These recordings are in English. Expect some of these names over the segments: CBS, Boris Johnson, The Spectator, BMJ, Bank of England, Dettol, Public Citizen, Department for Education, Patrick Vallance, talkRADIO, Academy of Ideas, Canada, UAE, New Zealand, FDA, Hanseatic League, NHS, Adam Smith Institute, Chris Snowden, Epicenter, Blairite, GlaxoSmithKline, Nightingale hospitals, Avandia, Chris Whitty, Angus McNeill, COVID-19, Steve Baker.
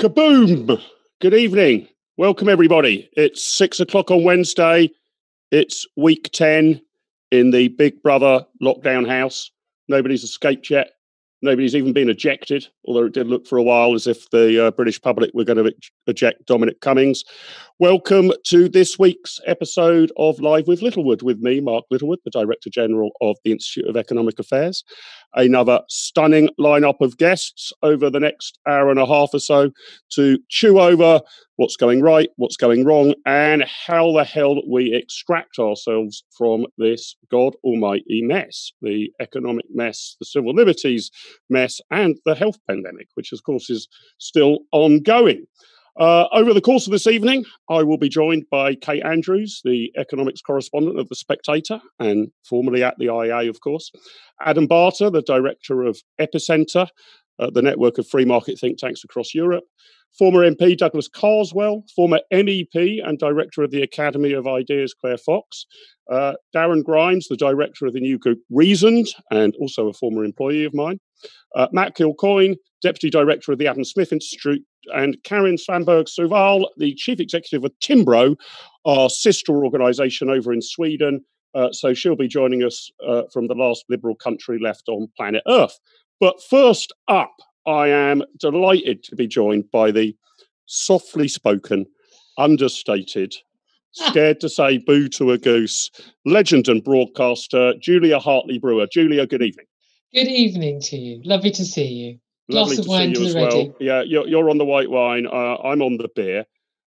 Kaboom! Good evening. Welcome, everybody. It's 6 o'clock on Wednesday. It's week 10 in the Big Brother lockdown house. Nobody's escaped yet. Nobody's even been ejected, although it did look for a while as if the British public were going to eject Dominic Cummings. Welcome to this week's episode of Live with Littlewood with me, Mark Littlewood, the Director General of the Institute of Economic Affairs. Another stunning lineup of guests over the next hour and a half or so to chew over what's going right, what's going wrong, and how the hell we extract ourselves from this God almighty mess, the economic mess, the civil liberties mess, and the health pandemic, which of course is still ongoing. Over the course of this evening, I will be joined by Kate Andrews, the economics correspondent of The Spectator, and formerly at the IA, of course. Adam Bartha, the director of Epicenter, the network of free market think tanks across Europe. Former MP Douglas Carswell, former MEP and director of the Academy of Ideas, Claire Fox. Darren Grimes, the director of the new group Reasoned, and also a former employee of mine. Matt Kilcoyne, Deputy Director of the Adam Smith Institute, and Karin Svanborg-Sjövall, the Chief Executive of Timbro, our sister organisation over in Sweden. So she'll be joining us from the last liberal country left on planet Earth. But first up, I am delighted to be joined by the softly spoken, understated, scared to say boo to a goose, legend and broadcaster, Julia Hartley-Brewer. Julia, good evening. Good evening to you. Lovely to see you. Lovely to see you as well. Yeah, you're on the white wine. I'm on the beer.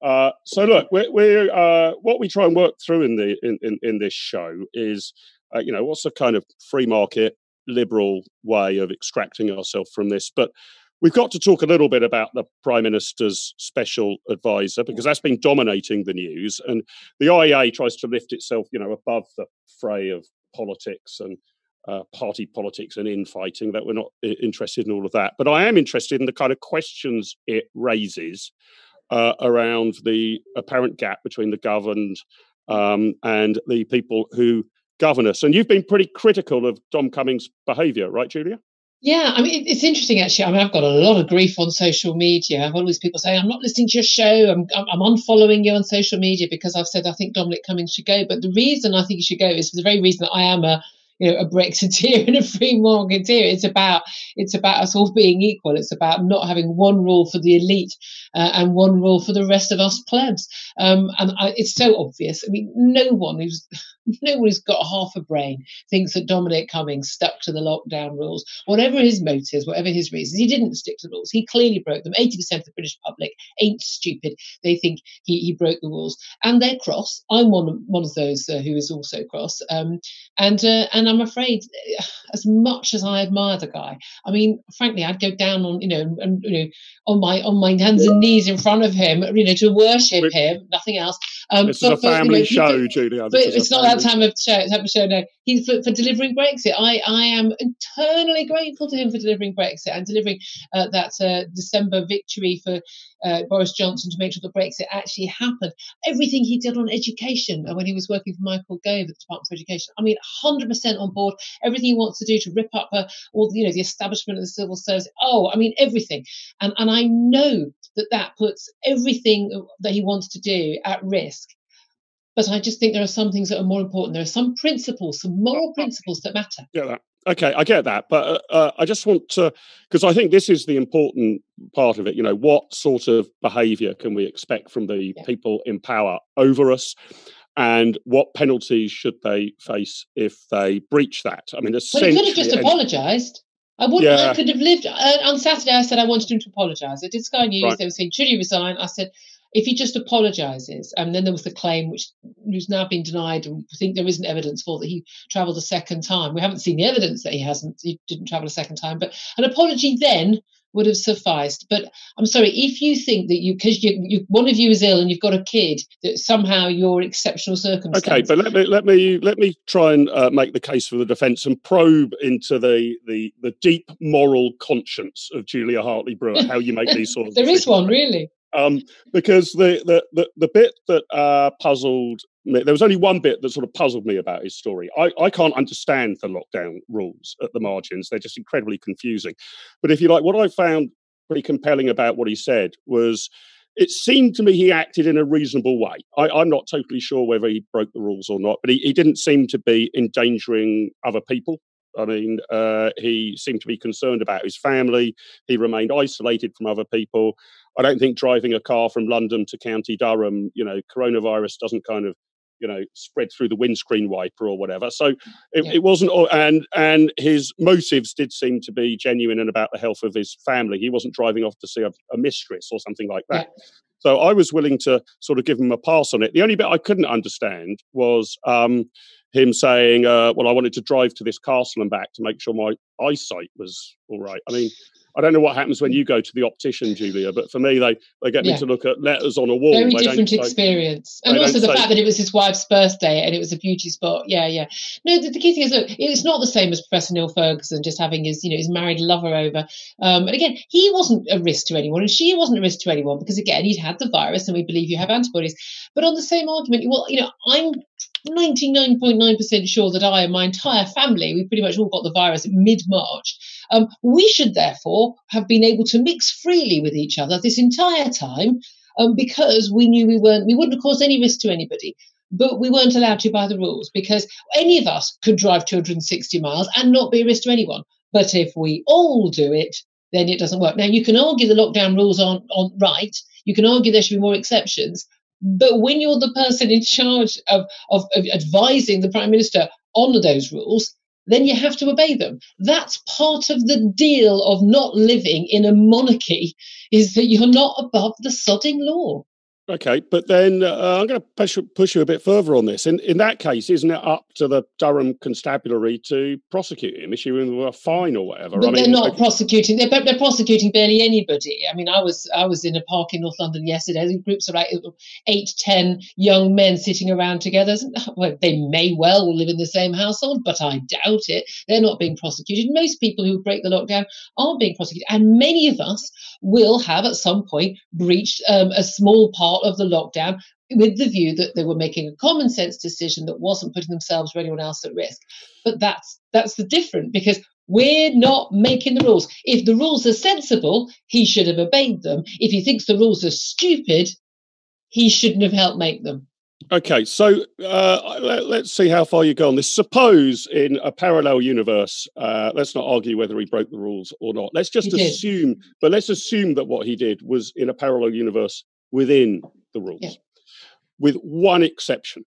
So look, we're what we try and work through in this show is, you know, what's the kind of free market liberal way of extracting ourselves from this? But we've got to talk a little bit about the Prime Minister's special advisor, because that's been dominating the news, and the IA tries to lift itself, you know, above the fray of politics and party politics and infighting. That we're not interested in all of that. But I am interested in the kind of questions it raises around the apparent gap between the governed and the people who govern us. And you've been pretty critical of Dom Cummings' behaviour, right, Julia? Yeah, I mean, it's interesting, actually. I mean, I've got a lot of grief on social media. I've always people saying, I'm not listening to your show. I'm unfollowing you on social media because I've said I think Dominic Cummings should go. But the reason I think he should go is for the very reason that I am a Brexiteer and a free marketeer. It's about us all being equal. It's about not having one rule for the elite and one rule for the rest of us plebs. It's so obvious. I mean, no one who's got half a brain thinks that Dominic Cummings stuck to the lockdown rules. Whatever his motives, whatever his reasons, he didn't stick to the rules. He clearly broke them. 80% of the British public ain't stupid. They think he broke the rules, and they're cross. I'm one of those who is also cross. And I'm afraid, as much as I admire the guy, I mean, frankly, I'd go down on, on my hands and knees in front of him, to worship him, nothing else. This is a family show, Julia. But it's not that time of show. It's a show now. He's for delivering Brexit. I am eternally grateful to him for delivering Brexit and delivering that December victory for Boris Johnson to make sure that Brexit actually happened. Everything he did on education when he was working for Michael Gove at the Department for Education, I mean, 100% on board. Everything he wants to do to rip up all the establishment of the civil service. Oh, I mean, everything. And I know that puts everything that he wants to do at risk. But I just think there are some things that are more important. There are some principles, some moral principles that matter. Yeah. Okay, I get that. But I just want to, because I think this is the important part of it, what sort of behaviour can we expect from the people in power over us, and what penalties should they face if they breach that? I mean, essentially... Well, he could have just apologised. I could have lived... on Saturday, I said I wanted him to apologise. I did Sky News. Right. They were saying, should he resign? I said... If he just apologises, and then there was the claim, which has now been denied, and I think there isn't evidence for, that he travelled a second time. We haven't seen the evidence that he didn't travel a second time, but an apology then would have sufficed. But I'm sorry, if you think that because one of you is ill and you've got a kid, that somehow you're exceptional circumstance. Okay, but let me try and make the case for the defence and probe into the deep moral conscience of Julia Hartley-Brewer, how you make these sort of there is one, really. Because the bit that puzzled me, there was only one bit that sort of puzzled me about his story. I can't understand the lockdown rules at the margins. They're just incredibly confusing. But if you like, what I found pretty compelling about what he said was, it seemed to me he acted in a reasonable way. I'm not totally sure whether he broke the rules or not, but he didn't seem to be endangering other people. I mean, he seemed to be concerned about his family. He remained isolated from other people. I don't think driving a car from London to County Durham, you know, coronavirus doesn't kind of, you know, spread through the windscreen wiper or whatever. So it wasn't, and his motives did seem to be genuine and about the health of his family. He wasn't driving off to see a mistress or something like that. Yeah. So I was willing to sort of give him a pass on it. The only bit I couldn't understand was him saying, well, I wanted to drive to this castle and back to make sure my eyesight was all right. I mean, I don't know what happens when you go to the optician, Julia, but for me, they get me to look at letters on a wall. Very different experience. And also the fact that it was his wife's birthday and it was a beauty spot. Yeah, yeah. No, the key thing is, look, it's not the same as Professor Neil Ferguson just having his, you know, his married lover over. And again, he wasn't a risk to anyone and she wasn't a risk to anyone because, again, he'd had the virus and we believe you have antibodies. But on the same argument, well, you know, I'm 99.9% sure that I and my entire family, we pretty much all got the virus mid-March. We should therefore have been able to mix freely with each other this entire time because we knew we wouldn't have caused any risk to anybody. But we weren't allowed to by the rules because any of us could drive 260 miles and not be a risk to anyone. But if we all do it, then it doesn't work. Now, you can argue the lockdown rules aren't right. You can argue there should be more exceptions. But when you're the person in charge of advising the Prime Minister on those rules, then you have to obey them. That's part of the deal of not living in a monarchy, is that you're not above the sodding law. Okay, but then I'm going to push you a bit further on this. In that case, isn't it up to the Durham Constabulary to prosecute him, issue him a fine or whatever? But they're not prosecuting. They're prosecuting barely anybody. I mean, I was in a park in North London yesterday. Groups of like 8, 10 young men sitting around together. Well, they may well all live in the same household, but I doubt it. They're not being prosecuted. Most people who break the lockdown aren't being prosecuted, and many of us will have at some point breached a small part of the lockdown with the view that they were making a common sense decision that wasn't putting themselves or anyone else at risk. But that's the difference, because we're not making the rules. If the rules are sensible, he should have obeyed them. If he thinks the rules are stupid, he shouldn't have helped make them. Okay, so let's see how far you go on this. Suppose in a parallel universe, let's not argue whether he broke the rules or not. Let's just assume, but let's assume that what he did was in a parallel universe within the rules, with one exception,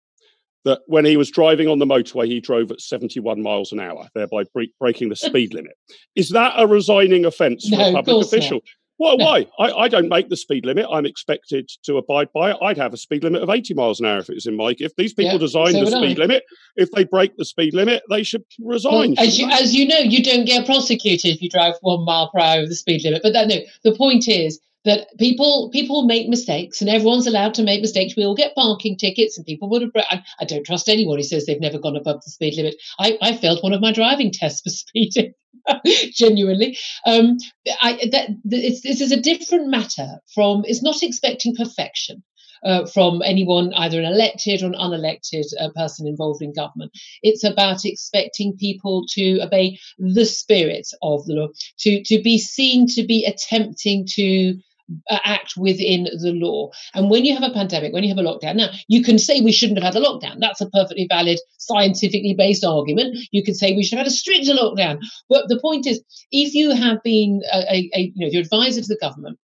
that when he was driving on the motorway, he drove at 71 miles an hour, thereby breaking the speed limit. Is that a resigning offence for a public official? Well, why? I don't make the speed limit. I'm expected to abide by it. I'd have a speed limit of 80 miles an hour if it was in my gift. These people designed the speed limit. If they break the speed limit, they should resign. Well, as you know, you don't get prosecuted if you drive 1 mile per hour over the speed limit. But no, the point is that people make mistakes, and everyone's allowed to make mistakes. We all get parking tickets, and people would have. I don't trust anyone who says they've never gone above the speed limit. I failed one of my driving tests for speeding. Genuinely, this is a different matter from. It's not expecting perfection from anyone, either an elected or an unelected person involved in government. It's about expecting people to obey the spirit of the law, to be seen to be attempting to act within the law. And when you have a pandemic, when you have a lockdown, now you can say we shouldn't have had a lockdown. That's a perfectly valid, scientifically based argument. You could say we should have had a stricter lockdown. But the point is, if you have been if you're advisor to the government,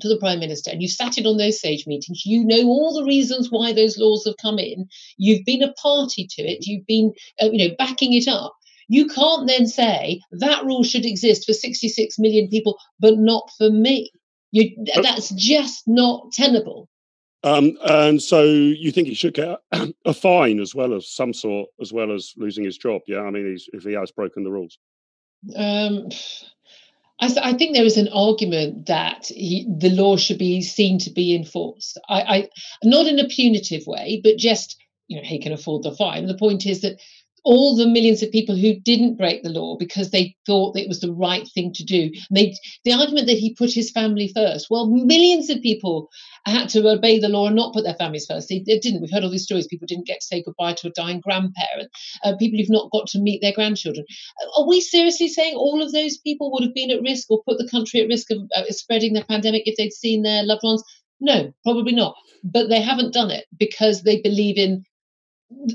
to the Prime Minister, and you sat in on those SAGE meetings, you know all the reasons why those laws have come in. You've been a party to it. You've been backing it up. You can't then say that rule should exist for 66 million people, but not for me. That's just not tenable. And so you think he should get a fine as well as some sort, as well as losing his job? Yeah, I mean, if he has broken the rules. I think there is an argument that the law should be seen to be enforced. Not in a punitive way, but just, he can afford the fine. The point is that all the millions of people who didn't break the law because they thought that it was the right thing to do. The argument that he put his family first, well, millions of people had to obey the law and not put their families first. They didn't. We've heard all these stories. People didn't get to say goodbye to a dying grandparent, people who've not got to meet their grandchildren. Are we seriously saying all of those people would have been at risk or put the country at risk of spreading the pandemic if they'd seen their loved ones? No, probably not. But they haven't done it because they believe in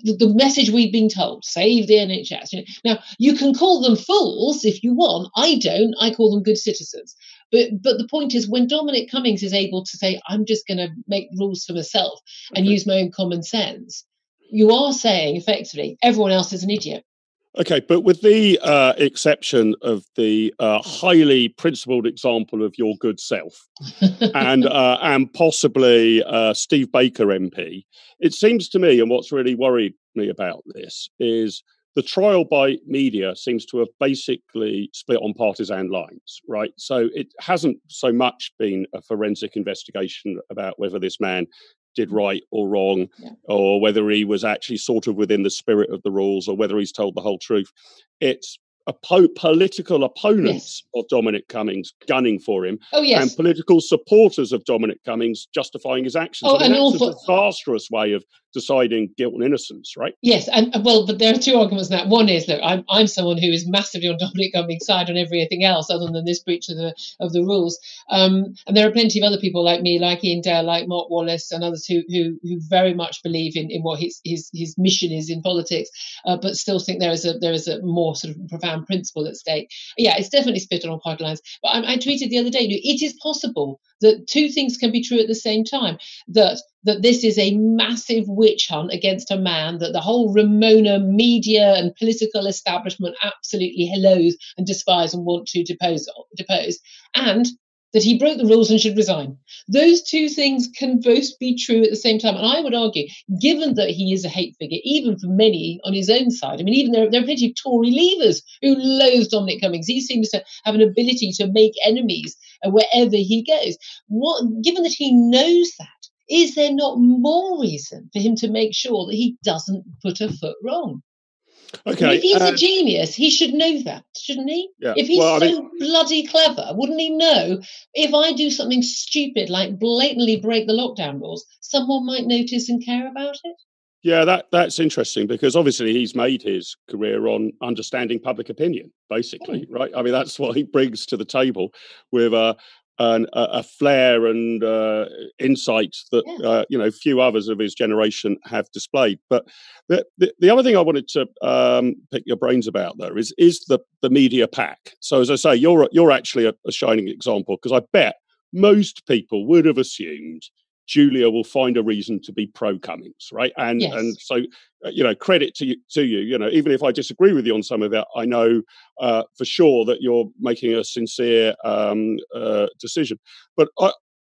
the message we've been told, save the NHS. Now, you can call them fools if you want. I don't. I call them good citizens. But the point is, when Dominic Cummings is able to say, I'm just going to make rules for myself and use my own common sense, you are saying, effectively, everyone else is an idiot. Okay, but with the exception of the highly principled example of your good self and possibly Steve Baker MP, it seems to me, and what's really worried me about this, is the trial by media seems to have basically split on partisan lines, right? So it hasn't so much been a forensic investigation about whether this man did right or wrong, or whether he was actually sort of within the spirit of the rules, or whether he's told the whole truth. It's political opponents of Dominic Cummings gunning for him, and political supporters of Dominic Cummings justifying his actions. I mean, that's a disastrous way of deciding guilt and innocence, right? Yes, and well, but there are two arguments in that. One is that I'm someone who is massively on Dominic Cummings' side on everything else other than this breach of the rules. And there are plenty of other people like me, like Ian Dale, like Mark Wallace, and others who very much believe in what his mission is in politics, but still think there is a more sort of profound principle at stake. Yeah, it's definitely split on party lines. But I tweeted the other day, it is possible that two things can be true at the same time, that this is a massive witch hunt against a man that the whole Ramona media and political establishment absolutely loathe and despise and want to depose, and that he broke the rules and should resign. Those two things can both be true at the same time. And I would argue, given that he is a hate figure, even for many on his own side, I mean, even there are plenty of Tory leavers who loathe Dominic Cummings. He seems to have an ability to make enemies wherever he goes. Given that he knows that, is there not more reason for him to make sure that he doesn't put a foot wrong? Okay, I mean, if he's a genius, he should know that, shouldn't he? Yeah, if he's bloody clever, wouldn't he know if I do something stupid like blatantly break the lockdown rules, someone might notice and care about it? Yeah, that's interesting, because obviously he's made his career on understanding public opinion, basically, right? I mean, that's what he brings to the table with a flair and insight that few others of his generation have displayed. But the other thing I wanted to pick your brains about, though, is the media pack. So as I say, you're actually a shining example, because I bet most people would have assumed Julia will find a reason to be pro Cummings, right? And and so, credit to you. Even if I disagree with you on some of it, I know for sure that you're making a sincere decision. But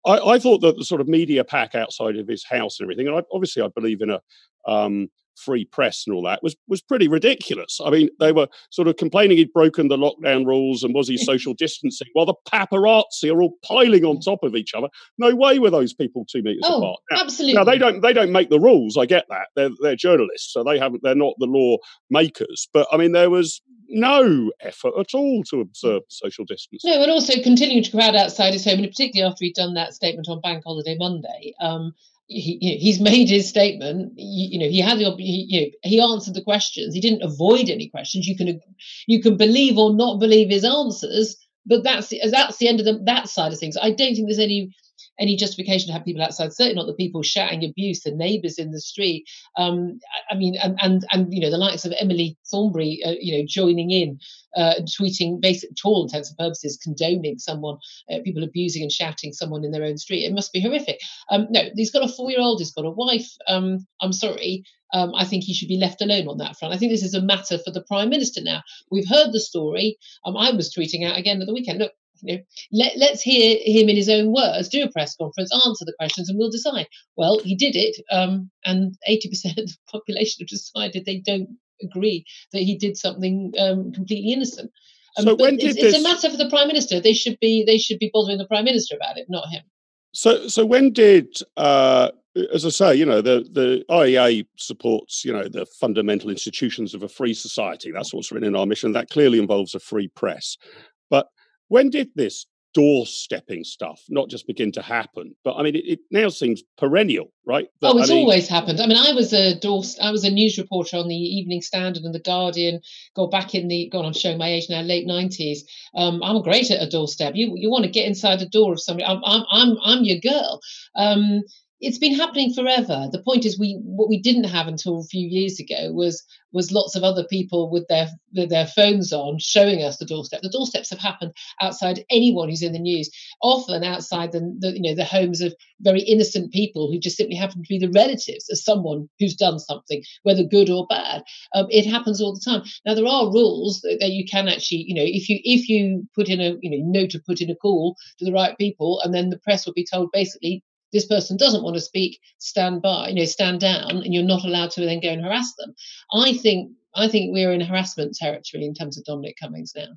I thought that the sort of media pack outside of his house and everything, and I believe in a free press and all that, was pretty ridiculous. I mean, they were sort of complaining he'd broken the lockdown rules and was he social distancing, while the paparazzi are all piling on top of each other. No way were those people 2 meters apart. Now, absolutely. Now they don't make the rules. I get that. They're journalists, so they're not the law makers. But I mean, there was no effort at all to observe social distancing. No, and also continuing to crowd outside his home, and particularly after he'd done that statement on Bank Holiday Monday. He's made his statement. He answered the questions. He didn't avoid any questions. You can believe or not believe his answers, but that's the end of that side of things. I don't think there's any justification to have people outside. Certainly not the people shouting abuse, the neighbours in the street. The likes of Emily Thornberry, joining in, tweeting, basically, to all intents and purposes, condoning someone, people abusing and shouting someone in their own street. It must be horrific. No, he's got a 4-year-old, he's got a wife. I'm sorry. I think he should be left alone on that front. I think this is a matter for the Prime Minister now. We've heard the story. I was tweeting out again at the weekend, look, let's hear him in his own words, do a press conference, answer the questions, and we'll decide. Well, he did it, and 80% of the population have decided they don't agree that he did something completely innocent. It's a matter for the Prime Minister. They should be bothering the Prime Minister about it, not him. So when did as I say, you know, the IEA supports, you know, the fundamental institutions of a free society. That's what's written in our mission. That clearly involves a free press. But when did this doorstepping stuff not just begin to happen? But I mean, it now seems perennial, right? But, it's always happened. I mean, I was a news reporter on the Evening Standard and the Guardian. God, I'm showing my age now. Late 1990s. I'm great at a doorstep. You want to get inside the door of somebody. I'm your girl. It's been happening forever. The point is, what we didn't have until a few years ago was lots of other people with their phones on showing us the doorstep. The doorsteps have happened outside anyone who's in the news, often outside the homes of very innocent people who just simply happen to be the relatives of someone who's done something, whether good or bad. It happens all the time. Now there are rules that you can actually, if you put in a to put in a call to the right people, and then the press will be told basically, this person doesn't want to speak, stand by, stand down, and you're not allowed to then go and harass them. I think we're in harassment territory in terms of Dominic Cummings now.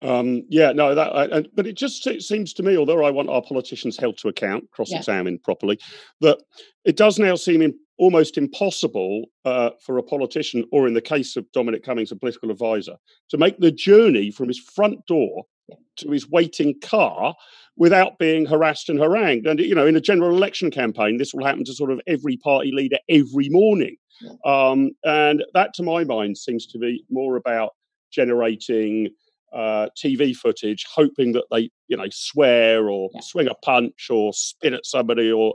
But it seems to me, although I want our politicians held to account, cross-examined properly, that it does now seem almost impossible for a politician, or in the case of Dominic Cummings, a political advisor, to make the journey from his front door to his waiting car without being harassed and harangued. And, in a general election campaign, this will happen to sort of every party leader every morning. Yeah. And that, to my mind, seems to be more about generating TV footage, hoping that they, swear or swing a punch or spit at somebody or,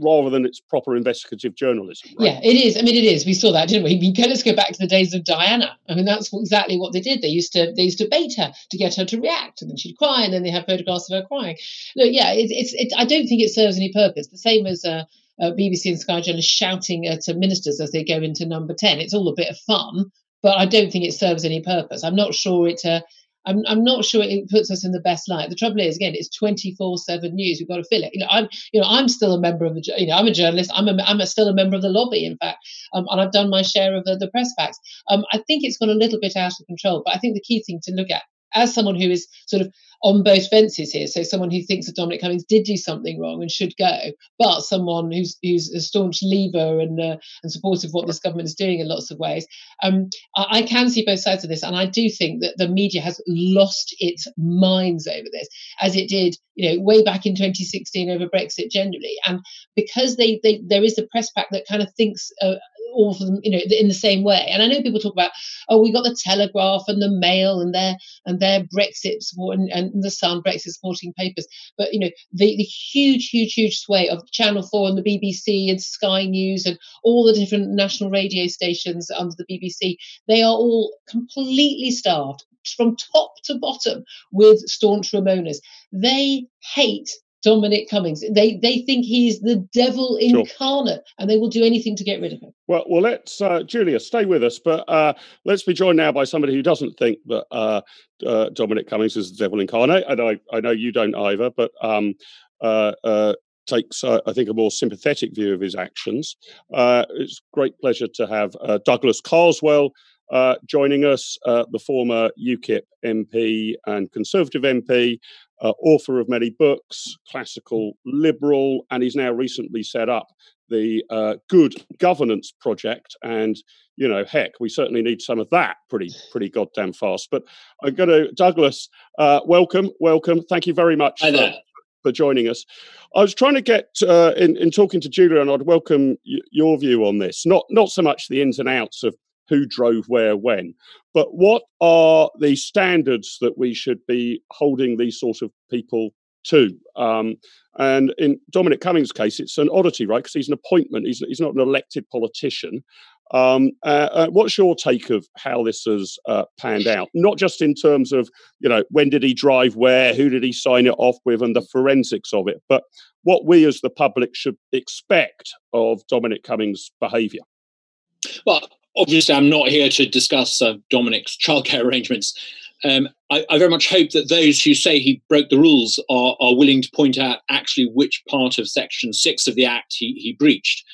rather than its proper investigative journalism. Right? Yeah, it is. I mean, it is. We saw that, didn't we? Let's go back to the days of Diana. I mean, that's exactly what they did. They used to bait her to get her to react, and then she'd cry, and then they had photographs of her crying. Look, I don't think it serves any purpose. The same as BBC and Sky journalists shouting to ministers as they go into Number 10. It's all a bit of fun, but I don't think it serves any purpose. I'm not sure it... I'm not sure it puts us in the best light. The trouble is, again, it's 24/7 news. We've got to fill it. I'm still a member of the. I'm a journalist. I'm still a member of the lobby, in fact, and I've done my share of the press packs. I think it's gone a little bit out of control. But I think the key thing to look at, as someone who is sort of on both fences here, so someone who thinks that Dominic Cummings did do something wrong and should go, but someone who's a staunch leaver and supportive of what this government is doing in lots of ways, I can see both sides of this, and I do think that the media has lost its minds over this, as it did, way back in 2016 over Brexit generally, and because there is the press pack that kind of thinks. All of them, in the same way. And I know people talk about, we got the Telegraph and the Mail and their Brexit support and the Sun Brexit supporting papers. But the huge sway of Channel 4 and the BBC and Sky News and all the different national radio stations under the BBC, they are all completely starved from top to bottom with staunch Ramonas. They hate Dominic Cummings. They think he's the devil incarnate, and they will do anything to get rid of him. Well, let's Julia, stay with us, but let's be joined now by somebody who doesn't think that Dominic Cummings is the devil incarnate, and I know you don't either, but takes, I think, a more sympathetic view of his actions. It's a great pleasure to have Douglas Carswell joining us, the former UKIP MP and Conservative MP, author of many books, classical liberal, and he's now recently set up the Good Governance Project. And, heck, we certainly need some of that pretty goddamn fast. But I'm going to, Douglas, welcome. Thank you very much for joining us. I was trying to get, in talking to Julia, and I'd welcome your view on this, not so much the ins and outs of who drove where when, but what are the standards that we should be holding these sort of people to? And in Dominic Cummings' case, it's an oddity, right? Because he's an appointment. He's not an elected politician. What's your take of how this has panned out? Not just in terms of, when did he drive where, who did he sign it off with, and the forensics of it, but what we as the public should expect of Dominic Cummings' behaviour. Well, obviously, I'm not here to discuss Dominic's childcare arrangements. I very much hope that those who say he broke the rules are willing to point out actually which part of Section 6 of the Act he breached.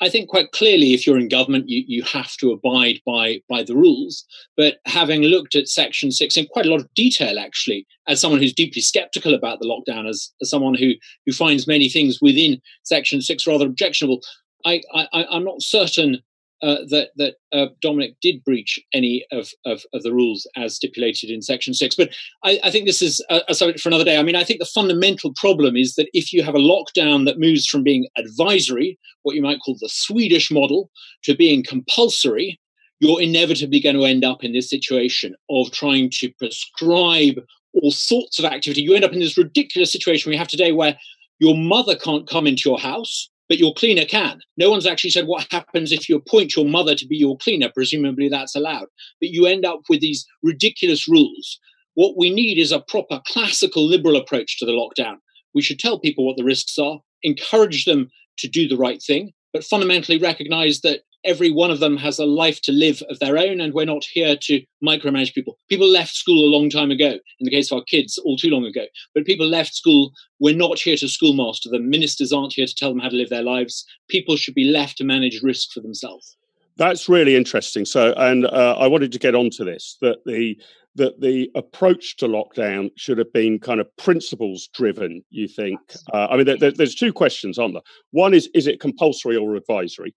I think quite clearly, if you're in government, you have to abide by the rules. But having looked at Section 6 in quite a lot of detail, actually, as someone who's deeply sceptical about the lockdown, as someone who finds many things within Section 6 rather objectionable, I'm not certain that Dominic did breach any of the rules as stipulated in Section 6. But I think this is a subject for another day. I mean, I think the fundamental problem is that if you have a lockdown that moves from being advisory, what you might call the Swedish model, to being compulsory, you're inevitably going to end up in this situation of trying to prescribe all sorts of activity. You end up in this ridiculous situation we have today where your mother can't come into your house, but your cleaner can. No one's actually said what happens if you appoint your mother to be your cleaner. Presumably that's allowed. But you end up with these ridiculous rules. What we need is a proper classical liberal approach to the lockdown. We should tell people what the risks are, encourage them to do the right thing, but fundamentally recognize that every one of them has a life to live of their own, and we're not here to micromanage people. People left school a long time ago, in the case of our kids, all too long ago. But people left school. We're not here to schoolmaster them. Ministers aren't here to tell them how to live their lives. People should be left to manage risk for themselves. That's really interesting. So, and I wanted to get onto this, that the approach to lockdown should have been kind of principles driven, you think? I mean, there's two questions, aren't there? One is it compulsory or advisory?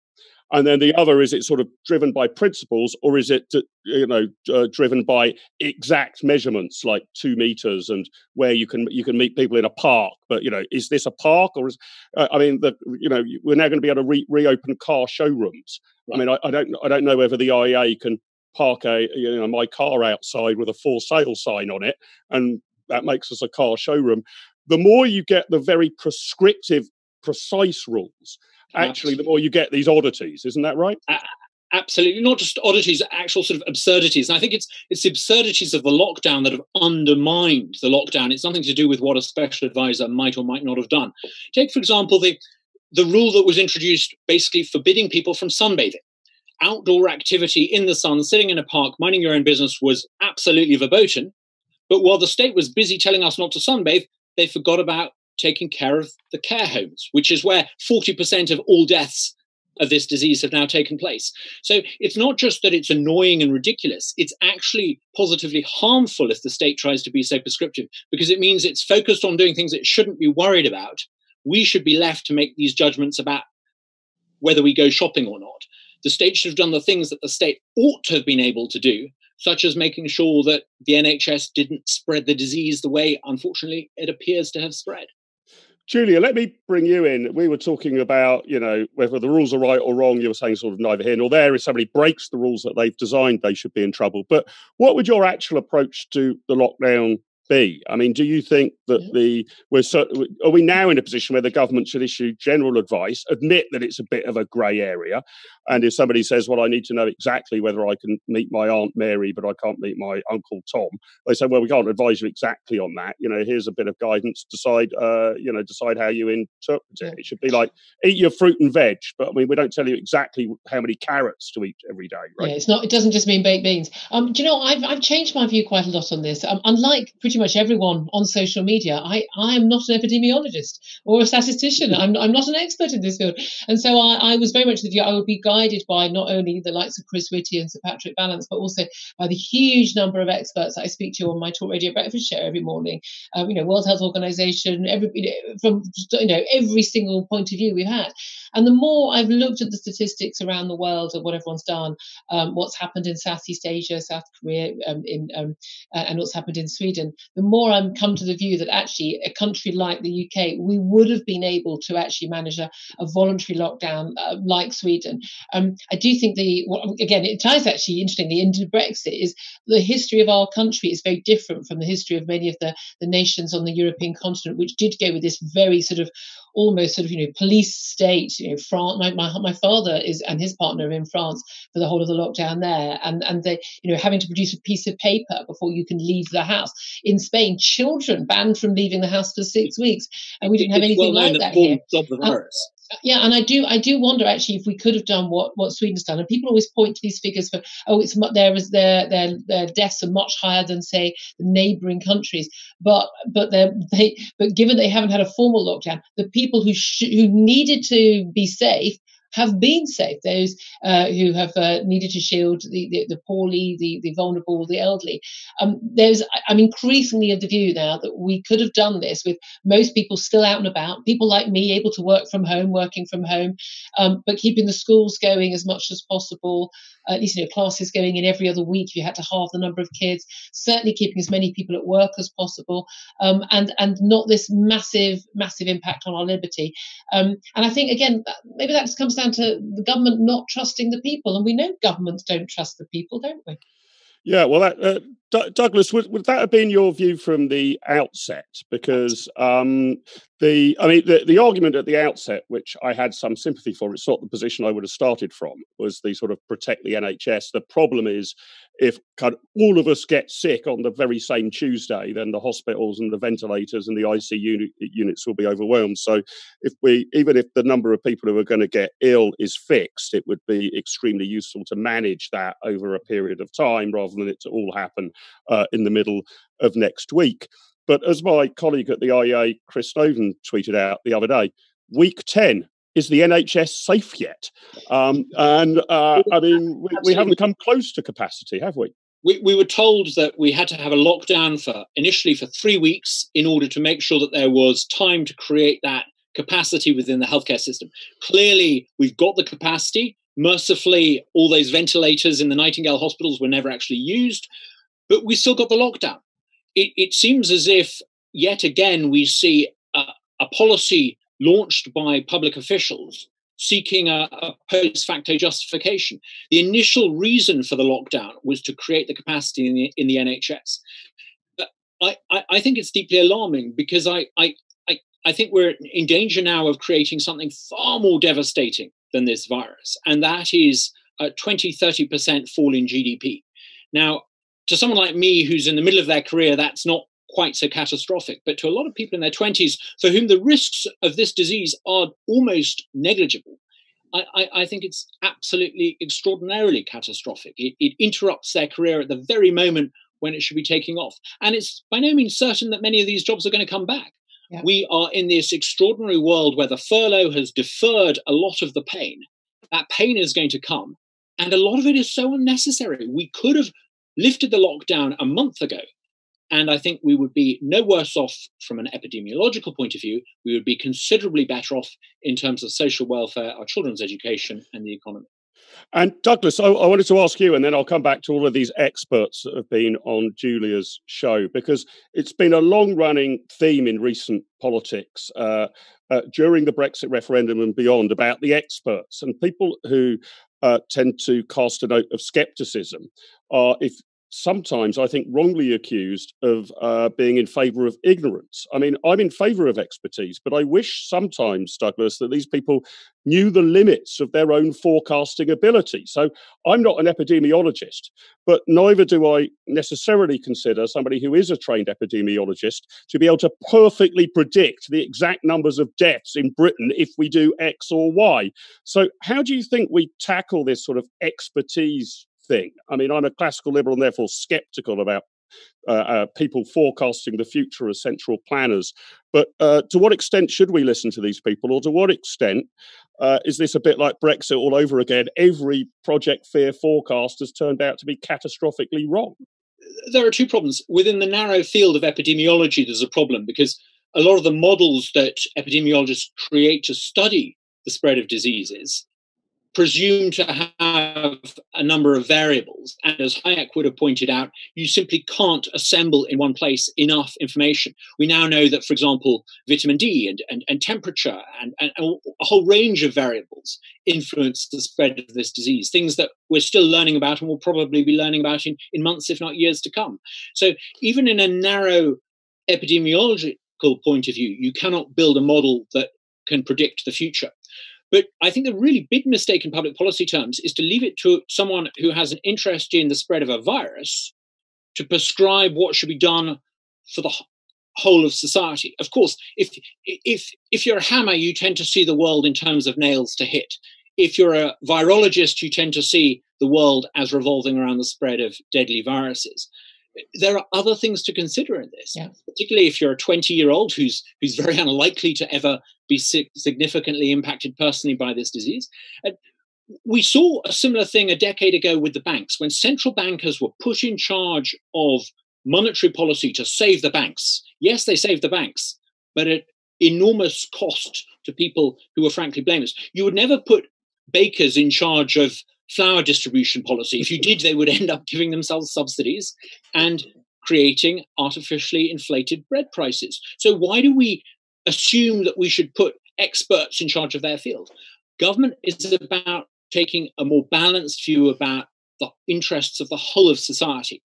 And then the other is it sort of driven by principles, or is it, driven by exact measurements like 2 meters and where you can meet people in a park? But, is this a park, or we're now going to be able to reopen car showrooms. Right. I mean, I don't know whether the IEA can park my car outside with a for sale sign on it, and that makes us a car showroom. The more you get the very prescriptive, precise rules, actually, the more you get these oddities, isn't that right? Absolutely. Not just oddities, actual sort of absurdities. And I think it's the absurdities of the lockdown that have undermined the lockdown. It's nothing to do with what a special advisor might or might not have done. Take, for example, the rule that was introduced basically forbidding people from sunbathing. Outdoor activity in the sun, sitting in a park, minding your own business was absolutely verboten. But while the state was busy telling us not to sunbathe, they forgot about taking care of the care homes, which is where 40% of all deaths of this disease have now taken place. So it's not just that it's annoying and ridiculous, it's actually positively harmful if the state tries to be so prescriptive, because it means it's focused on doing things it shouldn't be worried about. We should be left to make these judgments about whether we go shopping or not. The state should have done the things that the state ought to have been able to do, such as making sure that the NHS didn't spread the disease the way, unfortunately, it appears to have spread. Julia, let me bring you in. We were talking about, whether the rules are right or wrong. You were saying sort of neither here nor there. If somebody breaks the rules that they've designed, they should be in trouble. But what would your actual approach to the lockdown be? I mean, do you think that are we now in a position where the government should issue general advice, admit that it's a bit of a grey area, and if somebody says, well, I need to know exactly whether I can meet my Aunt Mary, but I can't meet my Uncle Tom, they say, well, we can't advise you exactly on that. Here's a bit of guidance. Decide how you interpret it. It should be like, eat your fruit and veg, but I mean, we don't tell you exactly how many carrots to eat every day, right? Yeah, it doesn't just mean baked beans. I've changed my view quite a lot on this. Unlike pretty much everyone on social media, I am not an epidemiologist or a statistician. I'm not an expert in this field. And so I was very much the view I would be guided by not only the likes of Chris Whitty and Sir Patrick Vallance, but also by the huge number of experts that I speak to on my Talk Radio Breakfast show every morning. World Health Organization, every single point of view we've had. And the more I've looked at the statistics around the world of what everyone's done, what's happened in Southeast Asia, South Korea, and what's happened in Sweden, the more I've come to the view that actually a country like the UK, we would have been able to actually manage a voluntary lockdown like Sweden. I do think it ties actually interestingly into Brexit, is the history of our country is very different from the history of many of the nations on the European continent, which did go with this very sort of almost sort of, police state. France, my father is, and his partner are in France for the whole of the lockdown there. And they, having to produce a piece of paper before you can leave the house. In Spain, children banned from leaving the house for 6 weeks. And we didn't have anything like that here. Yeah, and I do wonder actually if we could have done what Sweden's done. And people always point to these figures for, their deaths are much higher than say the neighbouring countries. But given they haven't had a formal lockdown, the people who needed to be safe have been safe, those who have needed to shield the poorly, the vulnerable, the elderly. I'm increasingly of the view now that we could have done this with most people still out and about, people like me able to work from home, but keeping the schools going as much as possible, at least classes going in every other week if you had to halve the number of kids, certainly keeping as many people at work as possible, and not this massive impact on our liberty. And I think, again, maybe that just comes down to the government not trusting the people, and we know governments don't trust the people, don't we? Yeah, well, Douglas, would that have been your view from the outset? Because the argument at the outset, which I had some sympathy for, it's not the position I would have started from, was the sort of protect the NHS. The problem is if all of us get sick on the very same Tuesday, then the hospitals and the ventilators and the ICU units will be overwhelmed. So even if the number of people who are going to get ill is fixed, it would be extremely useful to manage that over a period of time rather than it to all happen in the middle of next week. But as my colleague at the IEA, Chris Snowden, tweeted out the other day, week 10, is the NHS safe yet? We haven't come close to capacity, have we? We were told that we had to have a lockdown initially for 3 weeks in order to make sure that there was time to create that capacity within the healthcare system. Clearly, we've got the capacity. Mercifully, all those ventilators in the Nightingale hospitals were never actually used, but we still got the lockdown. It seems as if, yet again, we see a policy launched by public officials seeking a post facto justification. The initial reason for the lockdown was to create the capacity in the NHS. But I think it's deeply alarming, because I think we're in danger now of creating something far more devastating than this virus, and that is a 20-30% fall in GDP. Now, to someone like me who's in the middle of their career, that's not quite so catastrophic, but to a lot of people in their 20s for whom the risks of this disease are almost negligible, I think it's absolutely extraordinarily catastrophic. It interrupts their career at the very moment when it should be taking off. And it's by no means certain that many of these jobs are going to come back. Yeah. We are in this extraordinary world where the furlough has deferred a lot of the pain. That pain is going to come, and a lot of it is so unnecessary. We could have lifted the lockdown a month ago, and I think we would be no worse off from an epidemiological point of view. We would be considerably better off in terms of social welfare, our children's education, and the economy. And Douglas, I wanted to ask you, and then I'll come back to all of these experts that have been on Julia's show, because it's been a long-running theme in recent politics during the Brexit referendum and beyond about the experts, and people who tend to cast a note of scepticism are, if sometimes I think wrongly accused of being in favour of ignorance. I mean, I'm in favour of expertise, but I wish sometimes, Douglas, that these people knew the limits of their own forecasting ability. So I'm not an epidemiologist, but neither do I necessarily consider somebody who is a trained epidemiologist to be able to perfectly predict the exact numbers of deaths in Britain if we do X or Y. So how do you think we tackle this sort of expertise thing? I mean, I'm a classical liberal and therefore sceptical about people forecasting the future as central planners. But to what extent should we listen to these people, or to what extent is this a bit like Brexit all over again? Every Project Fear forecast has turned out to be catastrophically wrong. There are two problems. Within the narrow field of epidemiology, there's a problem, because a lot of the models that epidemiologists create to study the spread of diseases presume to have a number of variables. And as Hayek would have pointed out, you simply can't assemble in one place enough information. We now know that, for example, vitamin D and temperature and a whole range of variables influence the spread of this disease, things that we're still learning about and will probably be learning about in months, if not years to come. So even in a narrow epidemiological point of view, you cannot build a model that can predict the future. But I think the really big mistake in public policy terms is to leave it to someone who has an interest in the spread of a virus to prescribe what should be done for the whole of society. Of course, if you're a hammer, you tend to see the world in terms of nails to hit. If you're a virologist, you tend to see the world as revolving around the spread of deadly viruses. there are other things to consider in this, particularly if you're a 20-year-old who's very unlikely to ever be significantly impacted personally by this disease. And we saw a similar thing a decade ago with the banks, when central bankers were put in charge of monetary policy to save the banks. Yes, they saved the banks, but at enormous cost to people who were frankly blameless. You would never put bakers in charge of flour distribution policy. If you did, they would end up giving themselves subsidies and creating artificially inflated bread prices. So why do we assume that we should put experts in charge of their field? Government is about taking a more balanced view about the interests of the whole of society.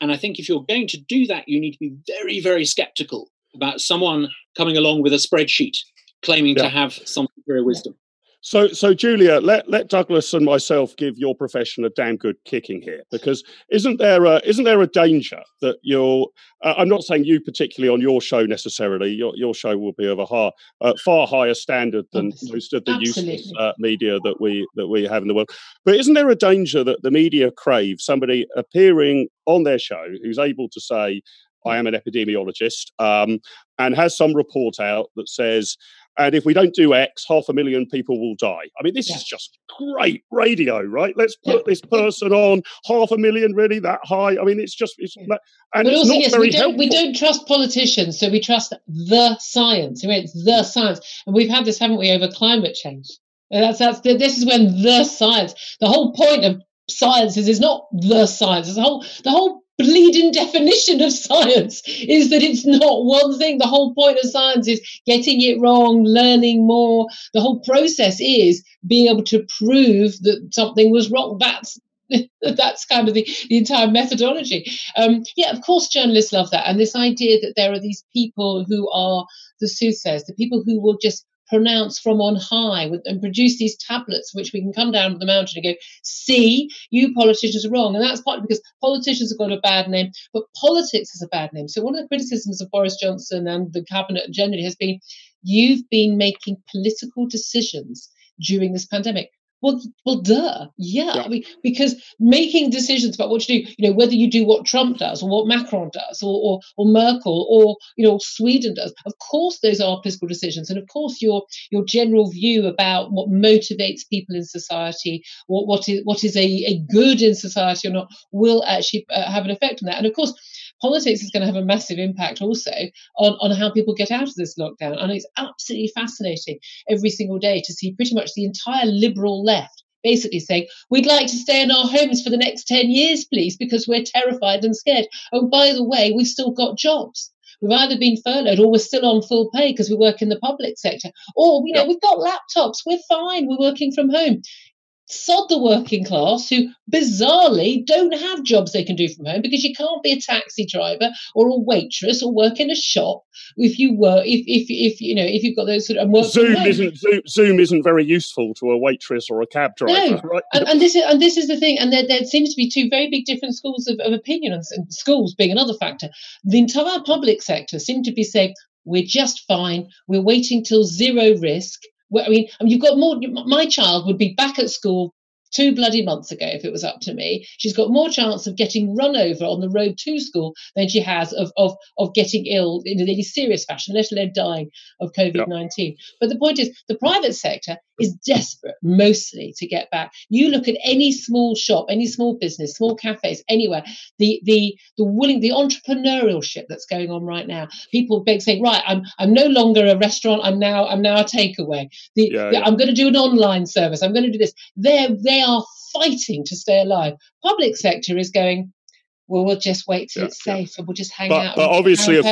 And I think if you're going to do that, you need to be very, very skeptical about someone coming along with a spreadsheet claiming to have some superior wisdom. So Julia, let Douglas and myself give your profession a damn good kicking here, because isn't there a danger that you'll? I'm not saying you particularly on your show necessarily. Your show will be of a far higher standard than most of the useless media that we have in the world. But isn't there a danger that the media craves somebody appearing on their show who's able to say, "I am an epidemiologist," and has some report out that says, and if we don't do X, 500,000 people will die. I mean, this is just great radio, right? Let's put this person on. 500,000 really that high? I mean, it's just... And it's not very helpful. We don't trust politicians, so we trust the science. I mean, it's the science. And we've had this, haven't we, over climate change. And this is when the science... The whole point of science is not the science. It's the whole bleeding definition of science is that it's not one thing. The whole point of science is getting it wrong, learning more. The whole process is being able to prove that something was wrong. That's kind of the entire methodology. Of course, journalists love that. And this idea that there are these people who are the soothsayers, the people who will just pronounce from on high and produce these tablets which we can come down the mountain and go, see, you politicians are wrong. And that's partly because politicians have got a bad name, but politics is a bad name. So one of the criticisms of Boris Johnson and the cabinet generally has been, you've been making political decisions during this pandemic. Well, duh. Yeah. I mean, because making decisions about what to do, you know, whether you do what Trump does or what Macron does or Merkel or, you know, Sweden does, of course, those are political decisions. And of course, your general view about what motivates people in society, what is a good in society or not, will actually have an effect on that. And of course, politics is going to have a massive impact also on how people get out of this lockdown. And it's absolutely fascinating every single day to see pretty much the entire liberal left basically saying, we'd like to stay in our homes for the next 10 years, please, because we're terrified and scared. Oh, by the way, we've still got jobs. We've either been furloughed or we're still on full pay because we work in the public sector. Or, you know, we've got laptops. We're fine. We're working from home. Sod the working class who bizarrely don't have jobs they can do from home, because you can't be a taxi driver or a waitress or work in a shop if you work if you know, if you've got those sort of work. Zoom isn't very useful to a waitress or a cab driver. No. Right? And this is the thing, and there seems to be two very big different schools of opinion, and schools being another factor. The entire public sector seem to be saying, we're just fine, we're waiting till zero risk. I mean, you've got more. My child would be back at school 2 bloody months ago if it was up to me. She's got more chance of getting run over on the road to school than she has of getting ill in a really serious fashion, let alone dying of COVID-19. Yep. But the point is, the private sector is desperate mostly to get back. You look at any small shop, any small business, small cafes, anywhere, the entrepreneurship that's going on right now. People saying, right, I'm no longer a restaurant, I'm now a takeaway. I'm going to do an online service, I'm going to do this. They are fighting to stay alive. Public sector is going, well, we'll just wait till it's safe and we'll just hang out. But obviously a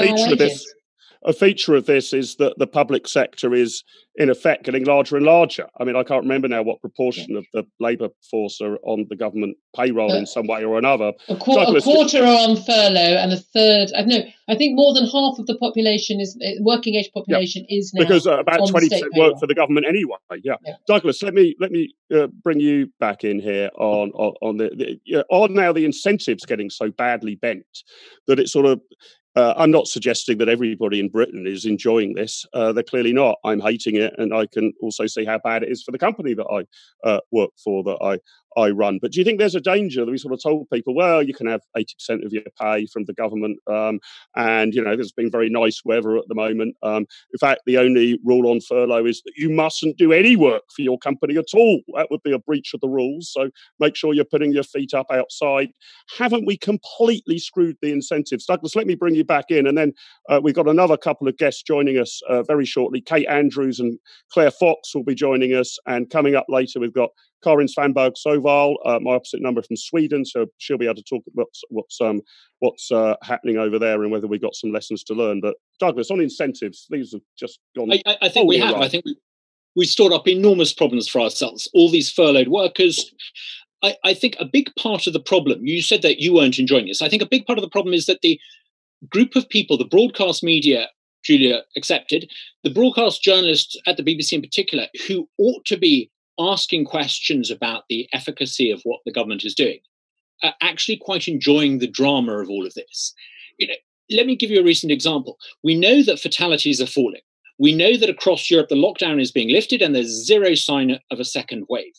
feature of this is that the public sector is, in effect, getting larger and larger. I mean, I can't remember now what proportion of the labour force are on the government payroll in some way or another. A quarter are on furlough and a third, I think more than half of the population is, working age population is now. Because about 20% work for the government anyway, Douglas, let me bring you back in here are now the incentives getting so badly bent that it sort of, I'm not suggesting that everybody in Britain is enjoying this. They're clearly not. I'm hating it, and I can also see how bad it is for the company that I work for, that I I run. But do you think there's a danger that we sort of told people, well, you can have 80% of your pay from the government, and, you know, there's been very nice weather at the moment. In fact, the only rule on furlough is that you mustn't do any work for your company at all. That would be a breach of the rules. So make sure you're putting your feet up outside. Haven't we completely screwed the incentives? Douglas, let me bring you back in. And then we've got another couple of guests joining us very shortly. Kate Andrews and Claire Fox will be joining us. And coming up later, we've got Karin Svanborg-Sjövall, my opposite number, from Sweden, so she'll be able to talk about what's happening over there and whether we've got some lessons to learn. But Douglas, on incentives, these have just gone. I think we have. Right. I think we stored up enormous problems for ourselves. All these furloughed workers. I think a big part of the problem. You said that you weren't enjoying this. I think a big part of the problem is that the group of people, the broadcast media, Julia accepted, the broadcast journalists at the BBC in particular, who ought to be asking questions about the efficacy of what the government is doing, actually quite enjoying the drama of all of this. You know, let me give you a recent example. We know that fatalities are falling. We know that across Europe, the lockdown is being lifted and there's zero sign of a second wave.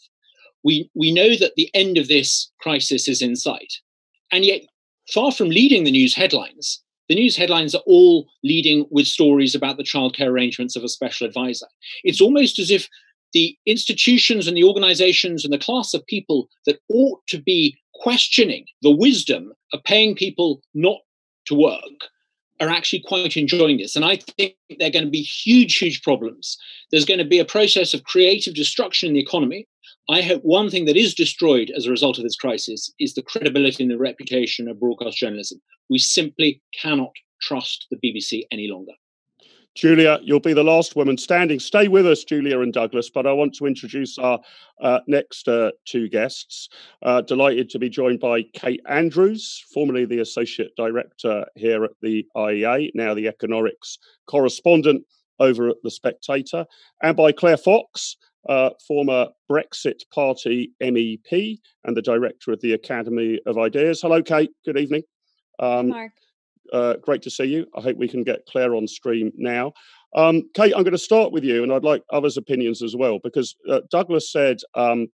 We know that the end of this crisis is in sight. And yet, far from leading the news headlines are all leading with stories about the childcare arrangements of a special advisor. It's almost as if the institutions and the organizations and the class of people that ought to be questioning the wisdom of paying people not to work are actually quite enjoying this. And I think there are going to be huge, huge problems. There's going to be a process of creative destruction in the economy. I hope one thing that is destroyed as a result of this crisis is the credibility and the reputation of broadcast journalism. We simply cannot trust the BBC any longer. Julia, you'll be the last woman standing. Stay with us, Julia and Douglas, but I want to introduce our next two guests. Delighted to be joined by Kate Andrews, formerly the Associate Director here at the IEA, now the Economics Correspondent over at The Spectator, and by Claire Fox, former Brexit Party MEP and the Director of the Academy of Ideas. Hello, Kate. Good evening. Mark. Great to see you. I hope we can get Claire on stream now. Kate, I'm going to start with you, and I'd like others' opinions as well, because Douglas said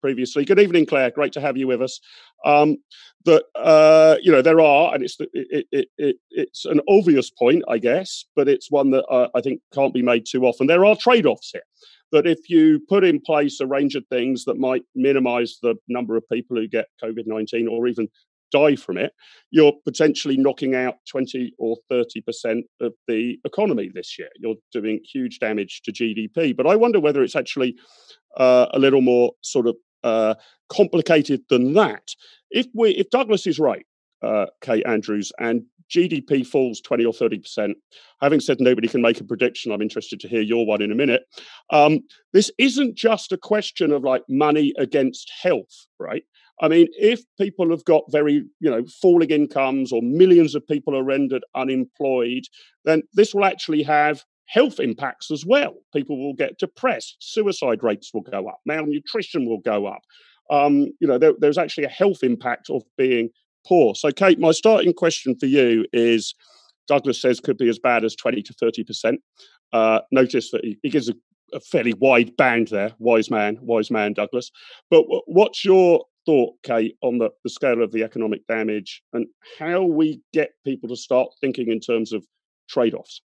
previously, good evening, Claire, great to have you with us, that, you know, there are, and it's an obvious point, I guess, but it's one that I think can't be made too often. There are trade-offs here, that if you put in place a range of things that might minimise the number of people who get COVID-19 or even die from it, you're potentially knocking out 20 or 30% of the economy this year. You're doing huge damage to GDP. But I wonder whether it's actually a little more sort of complicated than that. If Douglas is right, Kate Andrews, and GDP falls 20 or 30%, having said nobody can make a prediction, I'm interested to hear your one in a minute. This isn't just a question of like money against health, right? I mean, if people have got very, you know, falling incomes or millions of people are rendered unemployed, then this will actually have health impacts as well. People will get depressed. Suicide rates will go up. Malnutrition will go up. You know, there's actually a health impact of being poor. So, Kate, my starting question for you is, Douglas says could be as bad as 20 to 30%. Notice that he gives a fairly wide band there. Wise man, Douglas. But what's your thought, Kate, on the scale of the economic damage and how we get people to start thinking in terms of trade-offs?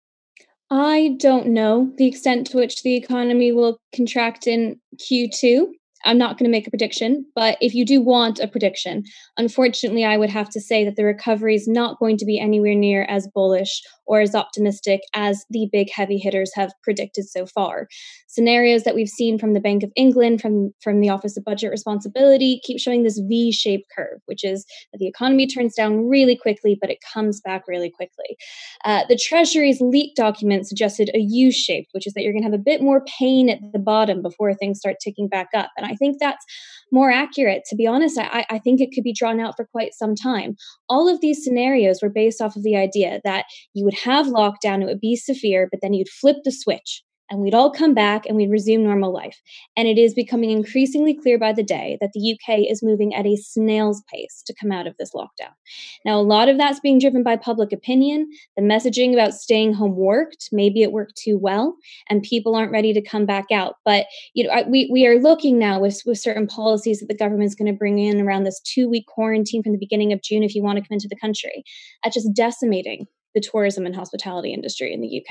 I don't know the extent to which the economy will contract in Q2. I'm not going to make a prediction, but if you do want a prediction, unfortunately, I would have to say that the recovery is not going to be anywhere near as bullish or as optimistic as the big heavy hitters have predicted so far. Scenarios that we've seen from the Bank of England, from the Office of Budget Responsibility, keep showing this V-shaped curve, which is that the economy turns down really quickly, but it comes back really quickly. The Treasury's leaked document suggested a U-shaped, which is that you're going to have a bit more pain at the bottom before things start ticking back up. And I think that's more accurate. To be honest, I think it could be drawn out for quite some time. All of these scenarios were based off of the idea that you would have lockdown, it would be severe, but then you'd flip the switch and we'd all come back and we'd resume normal life. And it is becoming increasingly clear by the day that the UK is moving at a snail's pace to come out of this lockdown. Now, a lot of that's being driven by public opinion, the messaging about staying home worked, maybe it worked too well, and people aren't ready to come back out. But you know, we are looking now with certain policies that the government's going to bring in around this 2-week quarantine from the beginning of June if you want to come into the country, at just decimating the tourism and hospitality industry in the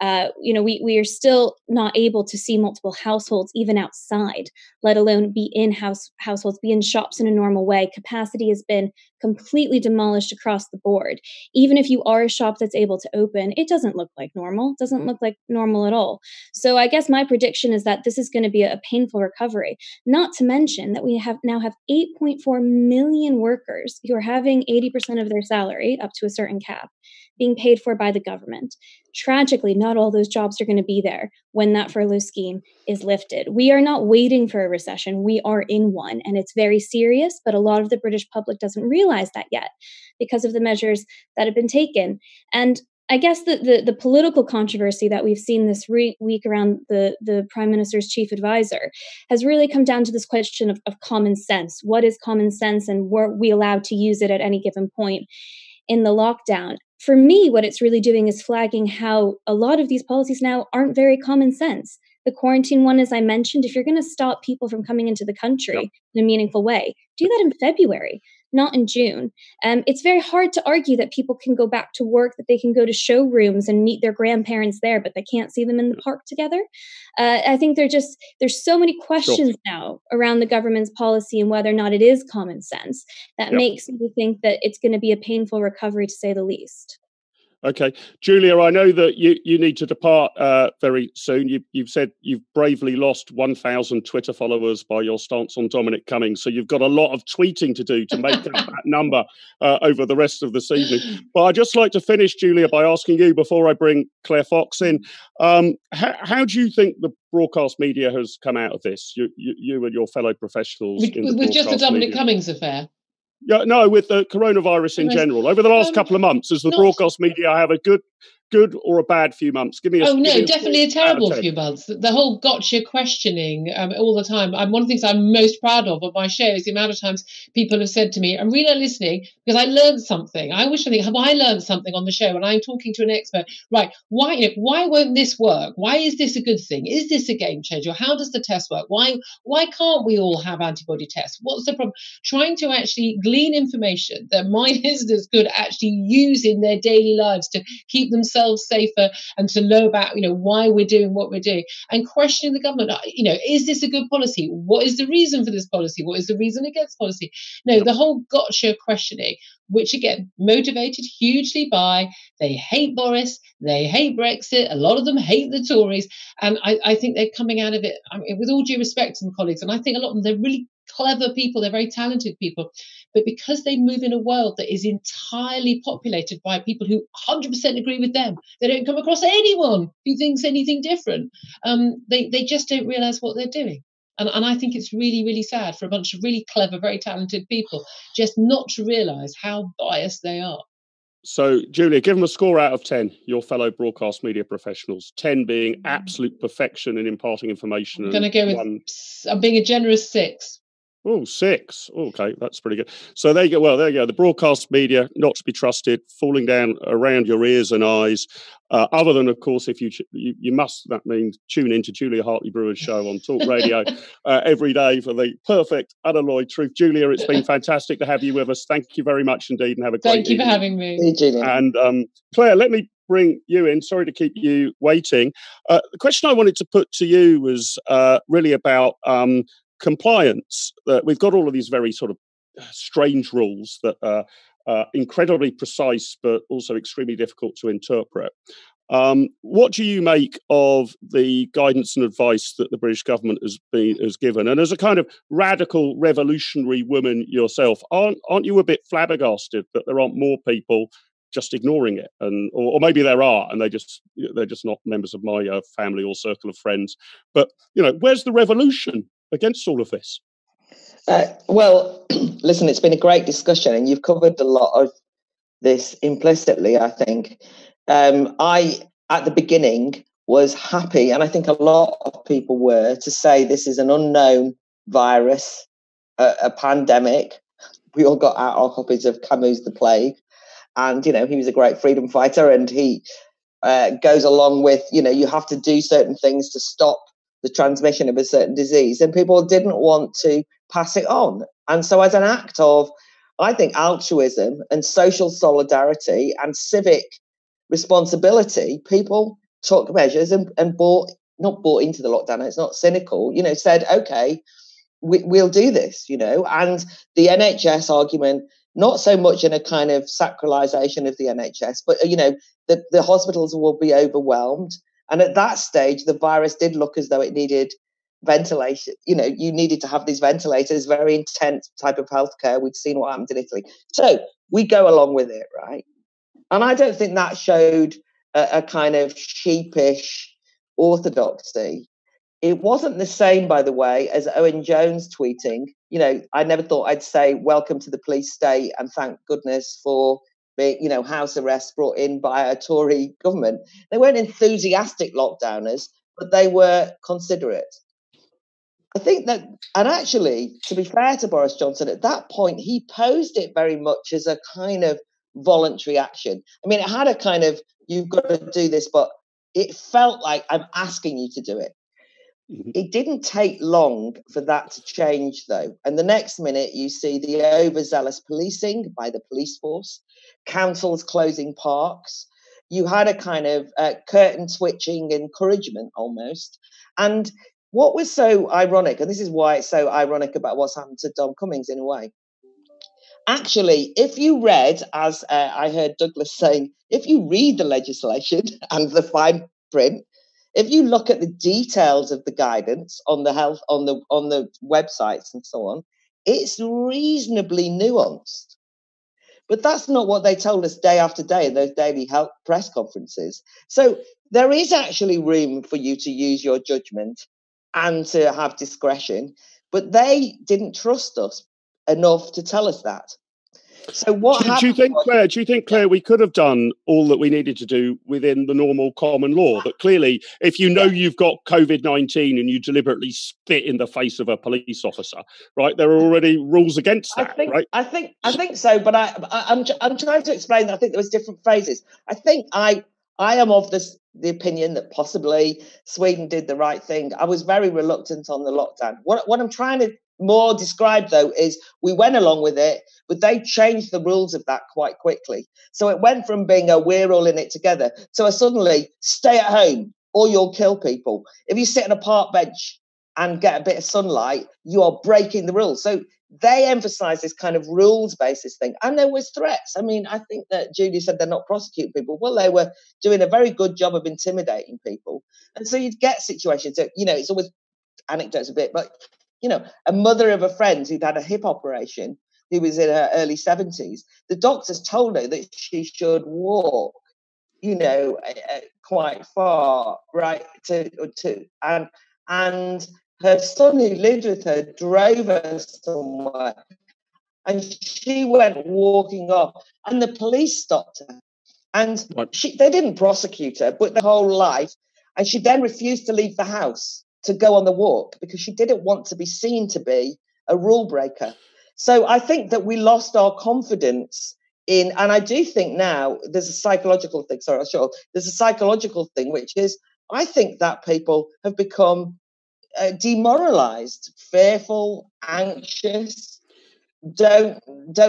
UK. You know, we are still not able to see multiple households even outside, let alone be in households, be in shops in a normal way. Capacity has been completely demolished across the board. Even if you are a shop that's able to open, it doesn't look like normal. It doesn't look like normal at all. So I guess my prediction is that this is going to be a painful recovery, not to mention that we now have 8.4 million workers who are having 80% of their salary up to a certain cap being paid for by the government. Tragically, not all those jobs are going to be there when that furlough scheme is lifted. We are not waiting for a recession. We are in one, and it's very serious, but a lot of the British public doesn't realize that yet because of the measures that have been taken. And I guess the political controversy that we've seen this week around the Prime Minister's chief advisor has really come down to this question of common sense. What is common sense, and were we allowed to use it at any given point in the lockdown? For me, what it's really doing is flagging how a lot of these policies now aren't very common sense. The quarantine one, as I mentioned, if you're going to stop people from coming into the country in a meaningful way, do that in February, not in June. It's very hard to argue that people can go back to work, that they can go to showrooms and meet their grandparents there, but they can't see them in the park together. I think there's so many questions now around the government's policy and whether or not it is common sense that makes me think that it's going to be a painful recovery, to say the least. Okay. Julia, I know that you need to depart very soon. You've said you've bravely lost 1,000 Twitter followers by your stance on Dominic Cummings, so you've got a lot of tweeting to do to make up that number over the rest of this evening. But I'd just like to finish, Julia, by asking you, before I bring Claire Fox in, how do you think the broadcast media has come out of this, you and your fellow professionals? With just the Dominic Cummings affair? Yeah, no, with the coronavirus in general. Over the last couple of months, does the broadcast media have a good or a bad few months? Give me a definitely a terrible few months. The whole gotcha questioning all the time. One of the things I'm most proud of on my show is the amount of times people have said to me, I'm really listening because I learned something. Have I learned something on the show when I'm talking to an expert? Right, why won't this work? Why is this a good thing? Is this a game changer? How does the test work? Why can't we all have antibody tests? What's the problem? Trying to actually glean information that my listeners could actually use in their daily lives to keep themselves safer and to know about, you know, why we're doing what we're doing, and questioning the government. You know, is this a good policy? What is the reason for this policy? What is the reason against policy? No, the whole gotcha questioning, which again, motivated hugely by they hate Boris, they hate Brexit, a lot of them hate the Tories, and I think they're coming out of it, I mean, with all due respect to my colleagues, and I think a lot of them, they're really clever people, they're very talented people, but because they move in a world that is entirely populated by people who 100% agree with them, they don't come across anyone who thinks anything different. They just don't realise what they're doing. And I think it's really, really sad for a bunch of really clever, very talented people just not to realise how biased they are. So, Julia, give them a score out of 10, your fellow broadcast media professionals, 10 being absolute perfection in imparting information. I'm going to go with, I'm being a generous 6. Oh, 6. Okay, that's pretty good. So there you go. Well, there you go. The broadcast media, not to be trusted, falling down around your ears and eyes. Other than, of course, if you must, that means tune into Julia Hartley-Brewer's show on Talk Radio every day for the perfect, unalloyed truth. Julia, it's been fantastic to have you with us. Thank you very much indeed, and have a great evening. Thank you for having me. Hey, Julia. And Claire, let me bring you in. Sorry to keep you waiting. The question I wanted to put to you was really about compliance. We've got all of these very sort of strange rules that are incredibly precise but also extremely difficult to interpret. What do you make of the guidance and advice that the British government has given? And as a kind of radical revolutionary woman yourself, aren't you a bit flabbergasted that there aren't more people just ignoring it, or maybe there are, and they're just not members of my family or circle of friends? But you know, where's the revolution against all of this? Well, listen, it's been a great discussion, and you've covered a lot of this implicitly, I think. I, at the beginning, was happy, and I think a lot of people were, to say this is an unknown virus, a pandemic. We all got out our copies of Camus' The Plague, and, you know, he was a great freedom fighter, and he goes along with, you know, you have to do certain things to stop the transmission of a certain disease, and people didn't want to pass it on. And so as an act of, I think, altruism and social solidarity and civic responsibility, people took measures and not bought into the lockdown. It's not cynical, you know, said, okay, we'll do this, you know. And the NHS argument, not so much in a kind of sacralization of the NHS, but, you know, the hospitals will be overwhelmed. And at that stage, the virus did look as though it needed ventilation. You know, you needed to have these ventilators, very intense type of healthcare. We'd seen what happened in Italy. So we go along with it, right? And I don't think that showed a kind of sheepish orthodoxy. It wasn't the same, by the way, as Owen Jones tweeting, you know, I never thought I'd say welcome to the police state and thank goodness for being, you know, house arrests brought in by a Tory government. They weren't enthusiastic lockdowners, but they were considerate. I think that, and actually, to be fair to Boris Johnson, at that point, he posed it very much as a kind of voluntary action. I mean, it had a kind of, you've got to do this, but it felt like I'm asking you to do it. It didn't take long for that to change, though. And the next minute, you see the overzealous policing by the police force, councils closing parks. You had a kind of curtain-twitching encouragement, almost. And what was so ironic, and this is why it's so ironic about what's happened to Dom Cummings, in a way. Actually, if you read, as I heard Douglas saying, if you read the legislation and the fine print, if you look at the details of the guidance on the health on the websites and so on, it's reasonably nuanced. But that's not what they told us day after day in those daily health press conferences. So there is actually room for you to use your judgment and to have discretion. But they didn't trust us enough to tell us that. So what do you think, Claire, we could have done all that we needed to do within the normal common law? But clearly, if you know you've got COVID-19 and you deliberately spit in the face of a police officer, right, there are already rules against that, right? I think so, but I'm trying to explain that I think there was different phases. I think I am of the opinion that possibly Sweden did the right thing. I was very reluctant on the lockdown. What I'm trying to more described, though, is we went along with it, but they changed the rules of that quite quickly. So it went from being a we're all in it together to a suddenly stay at home or you'll kill people. If you sit on a park bench and get a bit of sunlight, you are breaking the rules. So they emphasise this kind of rules-based thing. And there was threats. I mean, I think that Judy said they're not prosecuting people. Well, they were doing a very good job of intimidating people. And so you'd get situations that, you know, it's always anecdotes a bit, but you know, a mother of a friend who'd had a hip operation, who was in her early 70s, the doctors told her that she should walk, you know, quite far, right, and her son who lived with her drove her somewhere, and she went walking off, and the police stopped her, and they didn't prosecute her, but the whole life, and she then refused to leave the house to go on the walk because she didn't want to be seen to be a rule breaker. So I think that we lost our confidence in, and I do think now there's a psychological thing, there's a psychological thing, which is I think that people have become demoralized, fearful, anxious, don't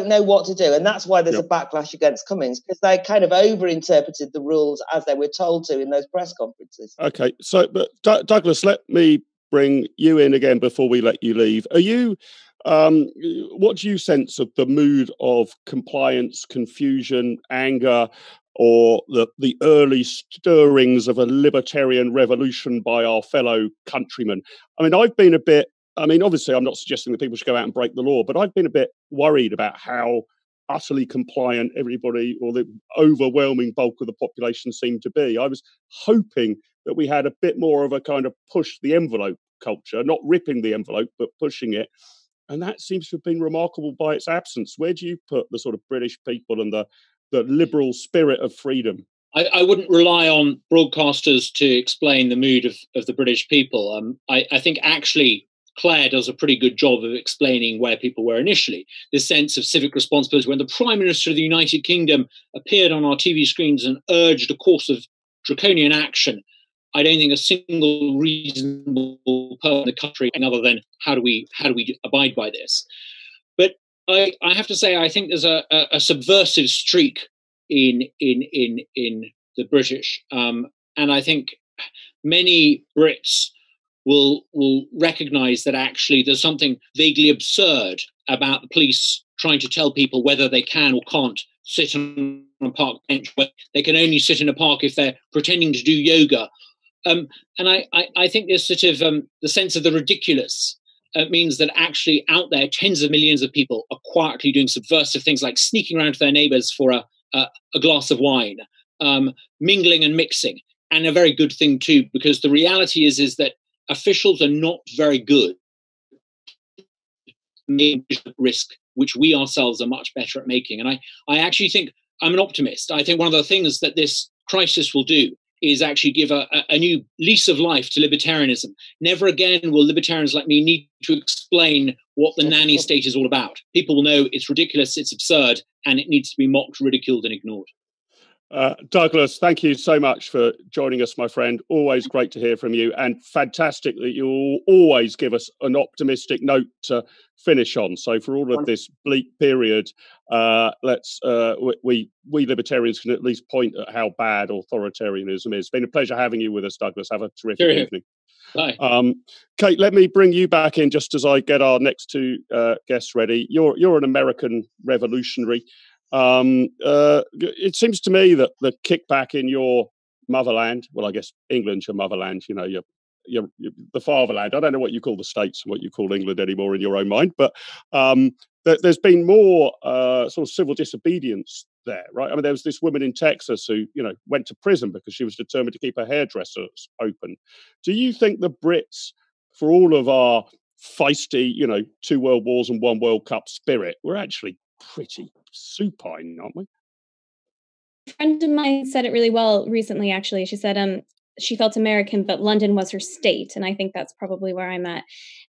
know what to do. And that's why there's a backlash against Cummings, because they kind of overinterpreted the rules as they were told to in those press conferences. Okay, so but Douglas, let me bring you in again before we let you leave. Are you what do you sense of the mood of compliance, confusion, anger, or the early stirrings of a libertarian revolution by our fellow countrymen? I mean, obviously, I'm not suggesting that people should go out and break the law, but I've been a bit worried about how utterly compliant everybody or the overwhelming bulk of the population seemed to be. I was hoping that we had a bit more of a kind of push the envelope culture, not ripping the envelope, but pushing it. And that seems to have been remarkable by its absence. Where do you put the sort of British people and the liberal spirit of freedom? I wouldn't rely on broadcasters to explain the mood of the British people. I think actually Claire does a pretty good job of explaining where people were initially. This sense of civic responsibility when the Prime Minister of the United Kingdom appeared on our TV screens and urged a course of draconian action. I don't think a single reasonable person in the country, other than how do we abide by this? But I have to say, I think there's a subversive streak in the British, and I think many Brits will recognise that actually there's something vaguely absurd about the police trying to tell people whether they can or can't sit on a park bench, where they can only sit in a park if they're pretending to do yoga. And I think there's sort of the sense of the ridiculous. It means that actually out there, tens of millions of people are quietly doing subversive things like sneaking around to their neighbours for a glass of wine, mingling and mixing. And a very good thing too, because the reality is that officials are not very good at risk, which we ourselves are much better at making. And I actually think, I'm an optimist. I think one of the things that this crisis will do is actually give a new lease of life to libertarianism. Never again will libertarians like me need to explain what the nanny state is all about. People will know it's ridiculous, it's absurd, and it needs to be mocked, ridiculed, and ignored. Douglas, thank you so much for joining us, my friend. Always great to hear from you, and fantastic that you always give us an optimistic note to finish on. So for all of this bleak period, we libertarians can at least point at how bad authoritarianism is. It's been a pleasure having you with us, Douglas. Have a terrific evening. Bye. Kate, let me bring you back in just as I get our next two guests ready. You're an American revolutionary. It seems to me that the kickback in your motherland, well, I guess England's your motherland, you know, your the fatherland. I don't know what you call the States and what you call England anymore in your own mind, but there's been more sort of civil disobedience there, right? I mean, there was this woman in Texas who, you know, went to prison because she was determined to keep her hairdressers open. Do you think the Brits, for all of our feisty, you know, 2 World Wars and 1 World Cup spirit, we're actually pretty supine, aren't we? A friend of mine said it really well recently, actually. She said she felt American, but London was her state. And I think that's probably where I'm at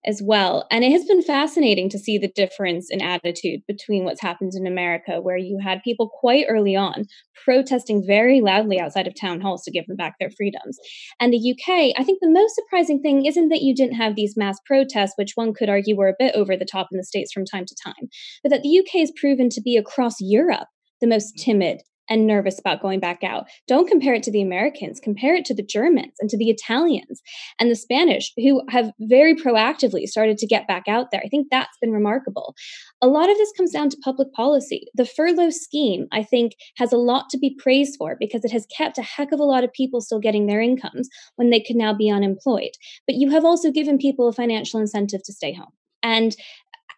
as well. And it has been fascinating to see the difference in attitude between what's happened in America, where you had people quite early on protesting very loudly outside of town halls to give them back their freedoms. And the UK, I think the most surprising thing isn't that you didn't have these mass protests, which one could argue were a bit over the top in the States from time to time, but that the UK has proven to be across Europe the most timid and nervous about going back out. Don't compare it to the Americans, compare it to the Germans and to the Italians and the Spanish, who have very proactively started to get back out there. I think that's been remarkable. A lot of this comes down to public policy. The furlough scheme, I think, has a lot to be praised for because it has kept a heck of a lot of people still getting their incomes when they could now be unemployed. But you have also given people a financial incentive to stay home. And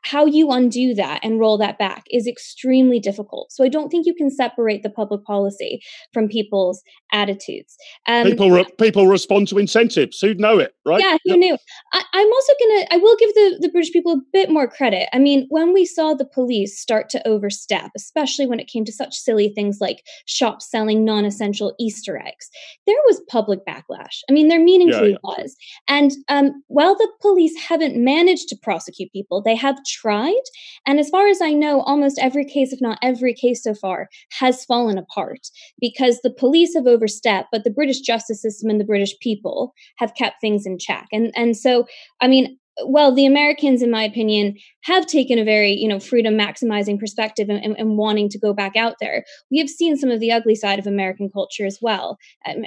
how you undo that and roll that back is extremely difficult. So I don't think you can separate the public policy from people's attitudes. People respond to incentives. Who'd know it, right? Yeah, who knew? I'm also going to, I will give the British people a bit more credit. I mean, when we saw the police start to overstep, especially when it came to such silly things like shops selling non-essential Easter eggs, there was public backlash. I mean, there meaningfully was. And while the police haven't managed to prosecute people, they have tried. And as far as I know, almost every case, if not every case so far, has fallen apart because the police have overstepped, but the British justice system and the British people have kept things in check. And so, I mean, well, the Americans, in my opinion, have taken a very, you know, freedom maximizing perspective and wanting to go back out there. We have seen some of the ugly side of American culture as well.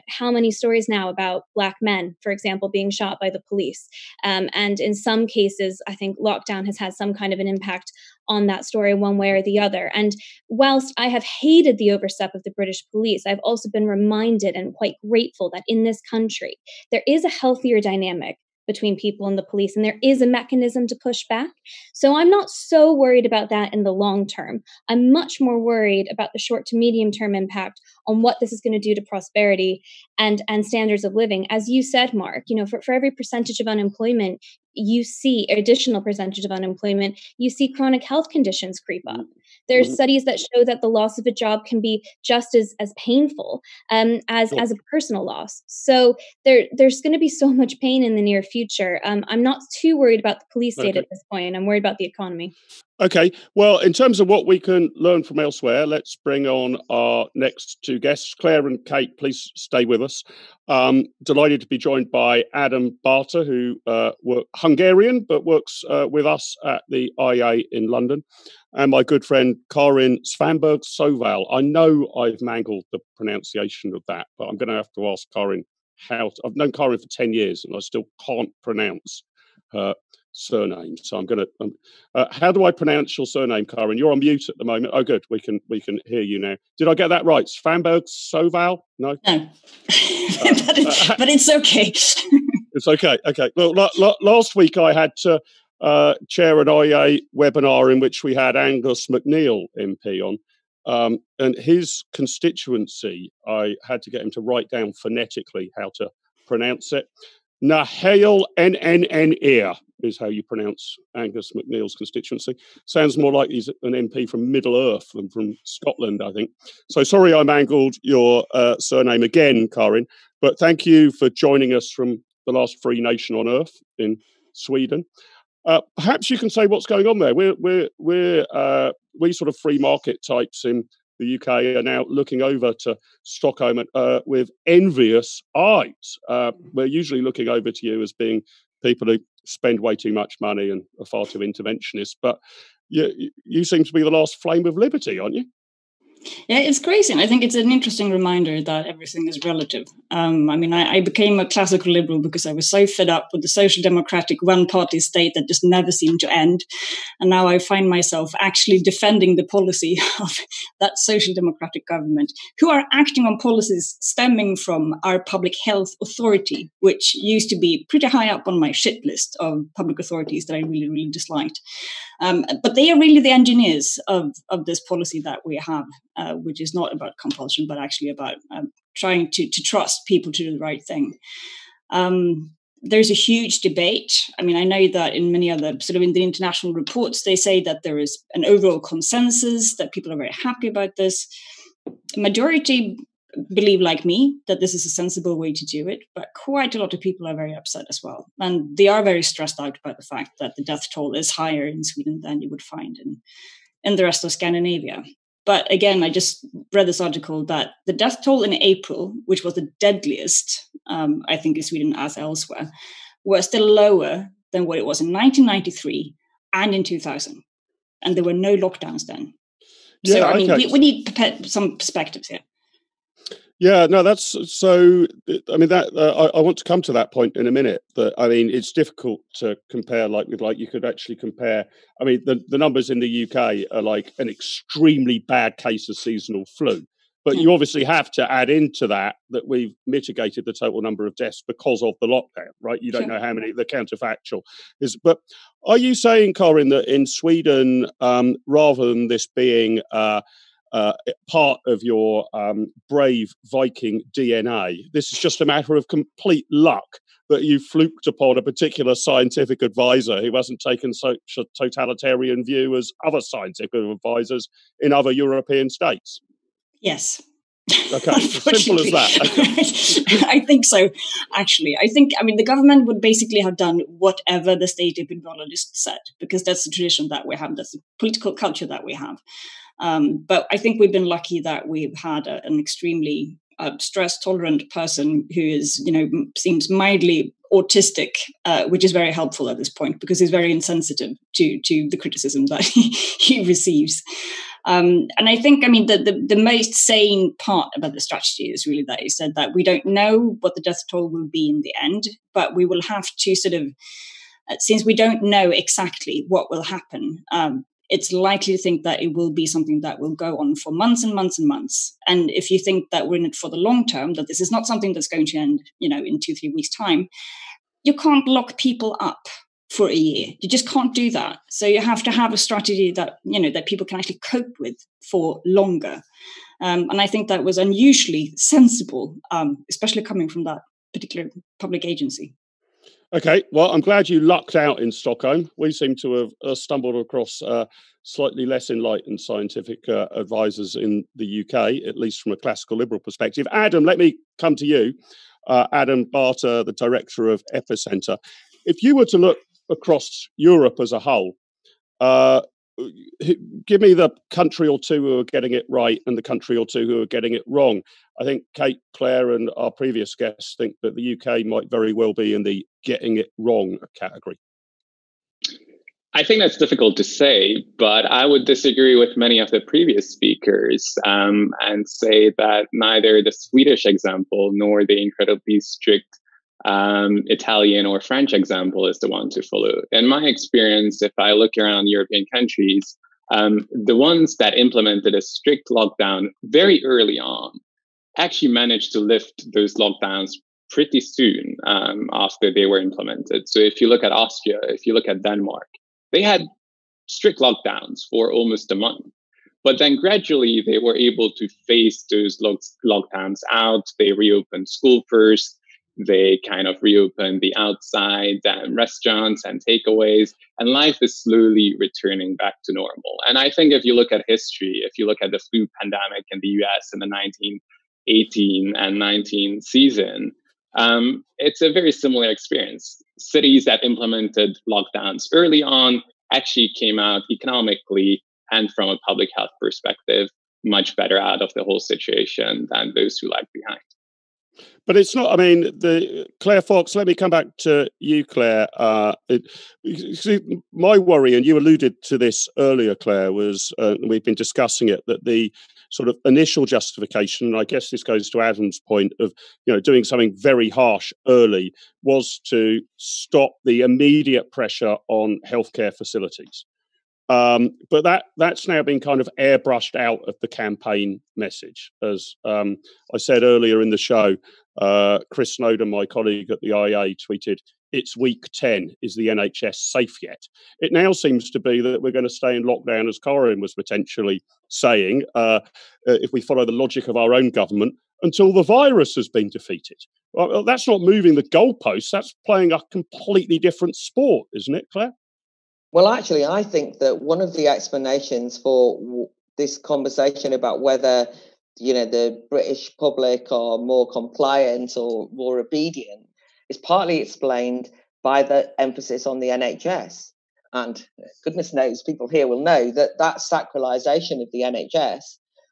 How many stories now about Black men, for example, being shot by the police? And in some cases, I think lockdown has had some kind of an impact on that story one way or the other. And whilst I have hated the overstep of the British police, I've also been reminded and quite grateful that in this country, there is a healthier dynamic between people and the police, and there is a mechanism to push back. So I'm not so worried about that in the long term. I'm much more worried about the short to medium term impact on what this is going to do to prosperity and standards of living. As you said, Mark, you know, for every percentage of unemployment, you see additional percentage of unemployment, you see chronic health conditions creep up. There's studies that show that the loss of a job can be just as painful as a personal loss. So there's going to be so much pain in the near future. I'm not too worried about the police state at this point. I'm worried about the economy. Okay. Well, in terms of what we can learn from elsewhere, let's bring on our next two guests, Claire and Kate. Please stay with us. Delighted to be joined by Adam Bartha, who Hungarian, but works with us at the IA in London, and my good friend Karin Svanborg-Sjövall. I know I've mangled the pronunciation of that, but I'm going to have to ask Karin how. I've known Karin for 10 years, and I still can't pronounce her surname. So I'm going to. How do I pronounce your surname, Karin? You're on mute at the moment. Oh, good. We can hear you now. Did I get that right? Svanborg-Sjövall? No. But it's okay. It's okay. Okay. Well, last week I had to chair an IA webinar in which we had Angus McNeill MP on, and his constituency. I had to get him to write down phonetically how to pronounce it. Nahail NNNER is how you pronounce Angus McNeill's constituency. Sounds more like he's an MP from Middle Earth than from Scotland, I think. So sorry I mangled your surname again, Karin, but thank you for joining us from the last free nation on earth in Sweden. Perhaps you can say what's going on there. We sort of free market types in the UK are now looking over to Stockholm with envious eyes. We're usually looking over to you as being people who spend way too much money and are far too interventionist, but you seem to be the last flame of liberty, aren't you? Yeah, it's crazy. And I think it's an interesting reminder that everything is relative. I mean, I became a classical liberal because I was so fed up with the social democratic one-party state that just never seemed to end. And now I find myself actually defending the policy of that social democratic government, who are acting on policies stemming from our public health authority, which used to be pretty high up on my shit list of public authorities that I really, really disliked. But they are really the engineers of this policy that we have. Which is not about compulsion, but actually about trying to trust people to do the right thing. There's a huge debate. I mean, I know that in many other sort of in the international reports, they say that there is an overall consensus that people are very happy about this. A majority believe, like me, that this is a sensible way to do it, but quite a lot of people are very upset as well. And they are very stressed out by the fact that the death toll is higher in Sweden than you would find in the rest of Scandinavia. But again, I just read this article that the death toll in April, which was the deadliest, I think in Sweden as elsewhere, was still lower than what it was in 1993 and in 2000. And there were no lockdowns then. Yeah, so, I mean, we need some perspectives here. Yeah, no, that's so. I mean, that I want to come to that point in a minute. That I mean, it's difficult to compare. You could actually compare. I mean, the numbers in the UK are like an extremely bad case of seasonal flu. But you obviously have to add into that we've mitigated the total number of deaths because of the lockdown, right? You don't know how many, the counterfactual is. But are you saying, Karin, that in Sweden, rather than this being part of your brave Viking DNA, this is just a matter of complete luck that you fluked upon a particular scientific advisor who hasn't taken such a totalitarian view as other scientific advisors in other European states? Yes. Okay, as simple as that. I think so, actually. I mean, the government would basically have done whatever the state epidemiologist said, because that's the tradition that we have, that's the political culture that we have. But I think we've been lucky that we've had an extremely stress-tolerant person who is, you know, seems mildly autistic, which is very helpful at this point because he's very insensitive to the criticism that he receives. And I think, I mean, the most sane part about the strategy is really that he said that we don't know what the death toll will be in the end, but we will have to sort of, since we don't know exactly what will happen, it's likely to think that it will be something that will go on for months and months and months. And if you think that we're in it for the long term, that this is not something that's going to end, you know, in 2-3 weeks' time, you can't lock people up for a year. You just can't do that. So you have to have a strategy that, you know, that people can actually cope with for longer. And I think that was unusually sensible, especially coming from that particular public agency. Okay, well, I'm glad you lucked out in Stockholm. We seem to have stumbled across slightly less enlightened scientific advisors in the UK, at least from a classical liberal perspective. Adam, let me come to you. Adam Bartha, the director of Epicenter. If you were to look across Europe as a whole, give me the country or two who are getting it right and the country or two who are getting it wrong. I think Kate, Claire and our previous guests think that the UK might very well be in the getting it wrong category. I think that's difficult to say, but I would disagree with many of the previous speakers and say that neither the Swedish example nor the incredibly strict Italian or French example is the one to follow. In my experience, if I look around European countries, the ones that implemented a strict lockdown very early on actually managed to lift those lockdowns pretty soon after they were implemented. So if you look at Austria, if you look at Denmark, they had strict lockdowns for almost a month. But then gradually they were able to phase those lockdowns out. They reopened school first. They kind of reopen the outside and restaurants and takeaways, and life is slowly returning back to normal. And I think if you look at history, if you look at the flu pandemic in the US in the 1918 and 19 season, it's a very similar experience. Cities that implemented lockdowns early on actually came out economically and from a public health perspective much better out of the whole situation than those who lagged behind. But it's not, I mean, Claire Fox, let me come back to you, Claire. My worry, and you alluded to this earlier, Claire, was, we've been discussing it, that the sort of initial justification, and I guess this goes to Adam's point of, you know, doing something very harsh early, was to stop the immediate pressure on healthcare facilities. But that's now been kind of airbrushed out of the campaign message. As I said earlier in the show, Chris Snowden, my colleague at the IA, tweeted, "It's week 10, is the NHS safe yet?" It now seems to be that we're going to stay in lockdown, as Karin was potentially saying, if we follow the logic of our own government, until the virus has been defeated. Well, that's not moving the goalposts, that's playing a completely different sport, isn't it, Claire? Well, actually, I think that one of the explanations for this conversation about whether, you know, the British public are more compliant or more obedient is partly explained by the emphasis on the NHS. And goodness knows, people here will know that sacralisation of the NHS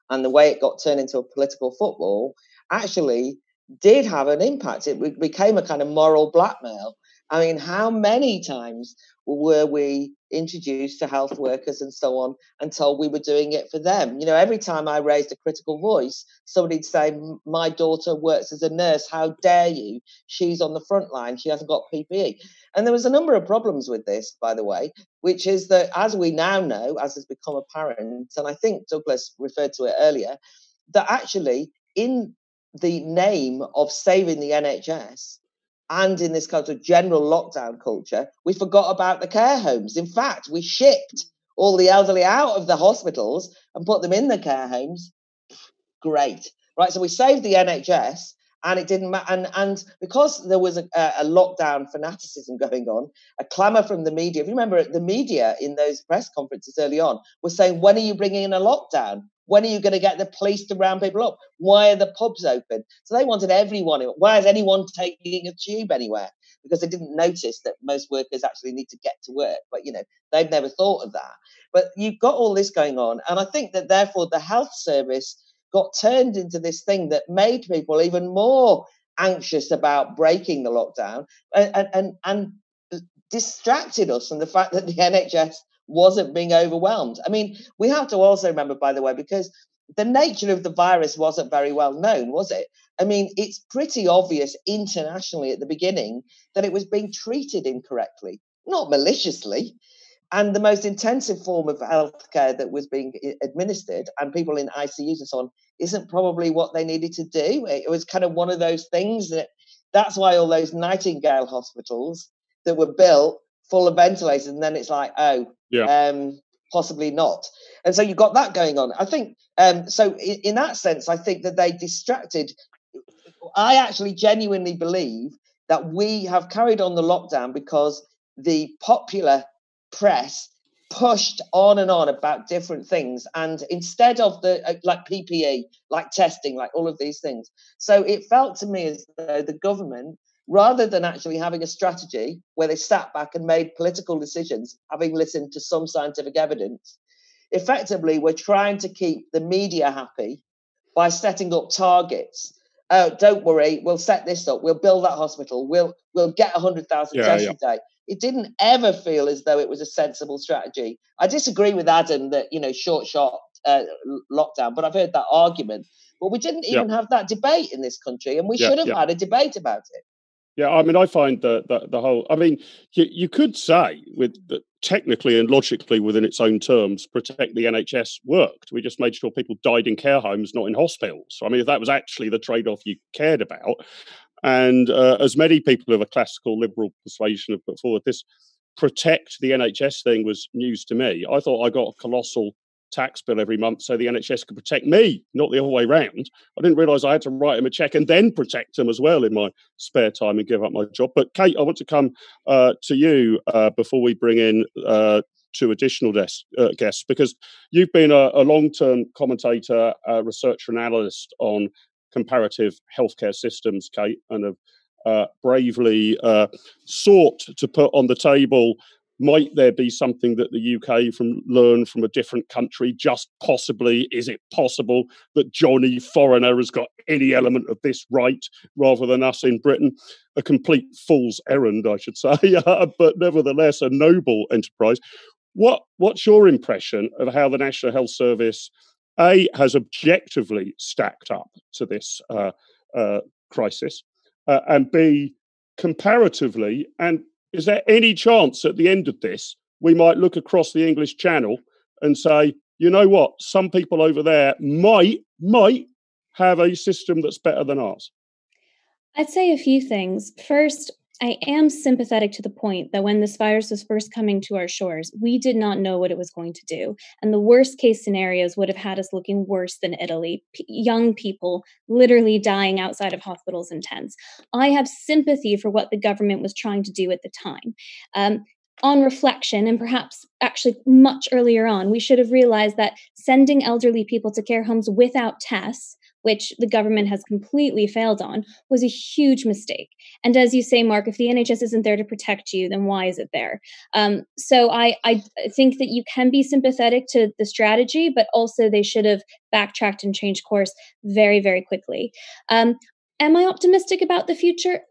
and the way it got turned into a political football actually did have an impact. It became a kind of moral blackmail. I mean, how many times were we introduced to health workers and so on and told we were doing it for them? You know, every time I raised a critical voice, somebody'd say, "My daughter works as a nurse. How dare you? She's on the front line. She hasn't got PPE." And there was a number of problems with this, by the way, which is that, as we now know, as has become apparent, and I think Douglas referred to it earlier, that actually in the name of saving the NHS, and in this kind of general lockdown culture, we forgot about the care homes. In fact, we shipped all the elderly out of the hospitals and put them in the care homes. Great. Right. So we saved the NHS and it didn't matter. And because there was a lockdown fanaticism going on, a clamour from the media. If you remember, the media in those press conferences early on were saying, "When are you bringing in a lockdown? When are you going to get the police to round people up? Why are the pubs open?" So they wanted everyone. Why is anyone taking a tube anywhere? Because they didn't notice that most workers actually need to get to work. But, you know, they've never thought of that. But you've got all this going on. And I think that, therefore, the health service got turned into this thing that made people even more anxious about breaking the lockdown and distracted us from the fact that the NHS wasn't being overwhelmed. I mean, we have to also remember, by the way, because the nature of the virus wasn't very well known, was it? I mean, it's pretty obvious internationally at the beginning that it was being treated incorrectly, not maliciously. And the most intensive form of healthcare that was being administered, and people in ICUs and so on, isn't probably what they needed to do. It was kind of one of those things that's why all those Nightingale hospitals that were built full of ventilators, and then it's like, oh, yeah, possibly not. And so you've got that going on. I think, so in that sense, I think that they distracted. I actually genuinely believe that we have carried on the lockdown because the popular press pushed on and on about different things, and instead of the like PPE, like testing, like all of these things. So it felt to me as though the government, rather than actually having a strategy where they sat back and made political decisions, having listened to some scientific evidence, effectively we're trying to keep the media happy by setting up targets. Don't worry, we'll set this up. We'll build that hospital. We'll get 100,000 tests a day. It didn't ever feel as though it was a sensible strategy. I disagree with Adam that, you know, short lockdown, but I've heard that argument. But we didn't even have that debate in this country, and we should have had a debate about it. Yeah, I mean, I find the whole... I mean, you could say, with technically and logically within its own terms, protect the NHS worked. We just made sure people died in care homes, not in hospitals. I mean, if that was actually the trade-off you cared about. And as many people of a classical liberal persuasion have put forward, this protect the NHS thing was news to me. I thought I got a colossal tax bill every month so the NHS could protect me, not the other way round. I didn't realise I had to write him a cheque and then protect him as well in my spare time and give up my job. But Kate, I want to come to you before we bring in two additional guests, because you've been a long-term commentator, researcher and analyst on comparative healthcare systems, Kate, and have bravely sought to put on the table, might there be something that the UK can learn from a different country? Just possibly, is it possible that Johnny Foreigner has got any element of this right rather than us in Britain? A complete fool's errand, I should say, but nevertheless a noble enterprise. What's your impression of how the National Health Service, A, has objectively stacked up to this crisis, and B, comparatively, and is there any chance at the end of this we might look across the English Channel and say, you know what, some people over there might have a system that's better than ours? I'd say a few things. First, I am sympathetic to the point that when this virus was first coming to our shores, we did not know what it was going to do. And the worst case scenarios would have had us looking worse than Italy. Young people literally dying outside of hospitals in tents. I have sympathy for what the government was trying to do at the time. On reflection, and perhaps actually much earlier on, we should have realized that sending elderly people to care homes without tests, which the government has completely failed on, was a huge mistake. And as you say, Mark, if the NHS isn't there to protect you, then why is it there? So I think that you can be sympathetic to the strategy, but also they should have backtracked and changed course very, very quickly. Am I optimistic about the future?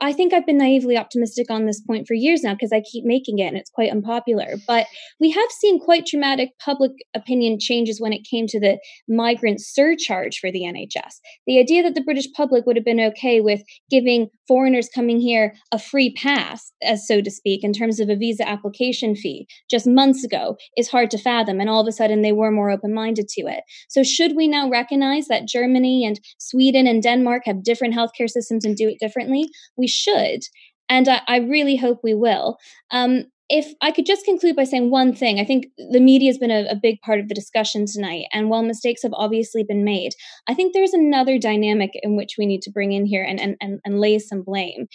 I think I've been naively optimistic on this point for years now because I keep making it and it's quite unpopular. But we have seen quite dramatic public opinion changes when it came to the migrant surcharge for the NHS. The idea that the British public would have been okay with giving foreigners coming here a free pass, as so to speak, in terms of a visa application fee just months ago is hard to fathom. And all of a sudden they were more open-minded to it. So should we now recognize that Germany and Sweden and Denmark have different healthcare systems and do it differently? We should. And I really hope we will. If I could just conclude by saying one thing, I think the media has been a big part of the discussion tonight. And while mistakes have obviously been made, I think there's another dynamic in which we need to bring in here and lay some blame.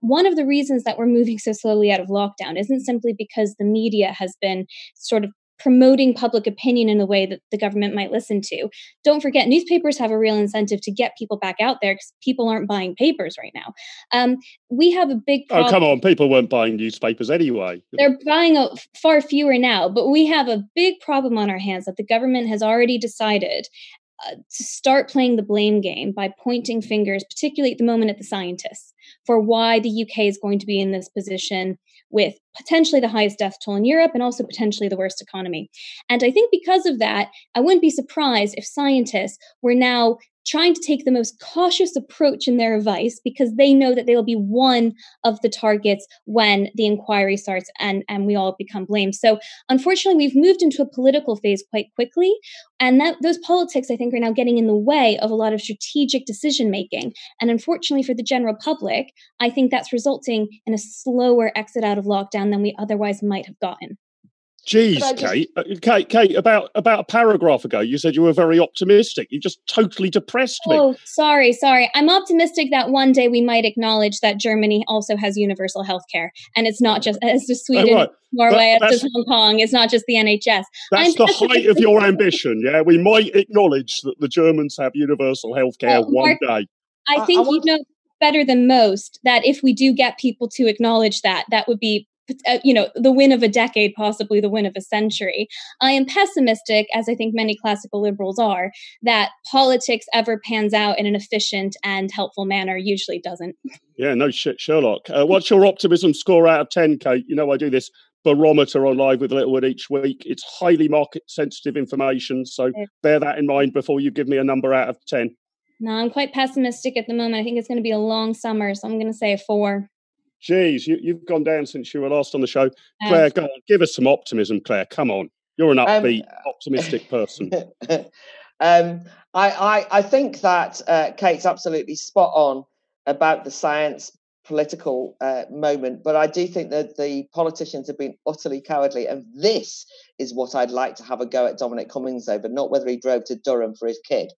One of the reasons that we're moving so slowly out of lockdown isn't simply because the media has been sort of promoting public opinion in the way that the government might listen to. Don't forget, newspapers have a real incentive to get people back out there because people aren't buying papers right now. We have a big problem. Oh, come on. People weren't buying newspapers anyway. They're buying far fewer now, but we have a big problem on our hands that the government has already decided to start playing the blame game by pointing fingers, particularly at the moment at the scientists, for why the UK is going to be in this position with potentially the highest death toll in Europe and also potentially the worst economy. And I think because of that, I wouldn't be surprised if scientists were now trying to take the most cautious approach in their advice because they know that they will be one of the targets when the inquiry starts and we all become blamed. So unfortunately, we've moved into a political phase quite quickly. And those politics, I think, are now getting in the way of a lot of strategic decision making. And unfortunately for the general public, I think that's resulting in a slower exit out of lockdown than we otherwise might have gotten. Jeez, just... Kate, about a paragraph ago, you said you were very optimistic. You just totally depressed me. Oh, sorry. I'm optimistic that one day we might acknowledge that Germany also has universal health care. And it's not just, as to Sweden, Norway, as to Hong Kong. It's not just the NHS. That's the height of your ambition, yeah? We might acknowledge that the Germans have universal health care one day. I think you know better than most that if we do get people to acknowledge that, that would be the win of a decade, possibly the win of a century. I am pessimistic, as I think many classical liberals are, that politics ever pans out in an efficient and helpful manner. Usually doesn't. Yeah, no shit, Sherlock. What's your optimism score out of 10, Kate? You know, I do this barometer on Live with Littlewood each week. It's highly market-sensitive information, so bear that in mind before you give me a number out of 10. No, I'm quite pessimistic at the moment. I think it's going to be a long summer, so I'm going to say a 4. Jeez, you've gone down since you were last on the show. Claire, go on, give us some optimism, Claire. Come on. You're an upbeat, optimistic person. I think that Kate's absolutely spot on about the science political moment, but I do think that the politicians have been utterly cowardly, and this is what I'd like to have a go at Dominic Cummings over, not whether he drove to Durham for his kid.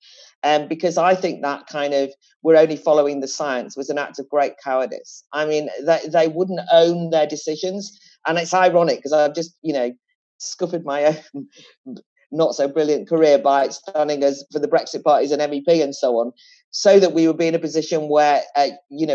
Because I think that kind of we're only following the science was an act of great cowardice. I mean, they wouldn't own their decisions. And it's ironic because I've just, scuppered my own not so brilliant career by standing as for the Brexit Party as an MEP and so on, so that we would be in a position where,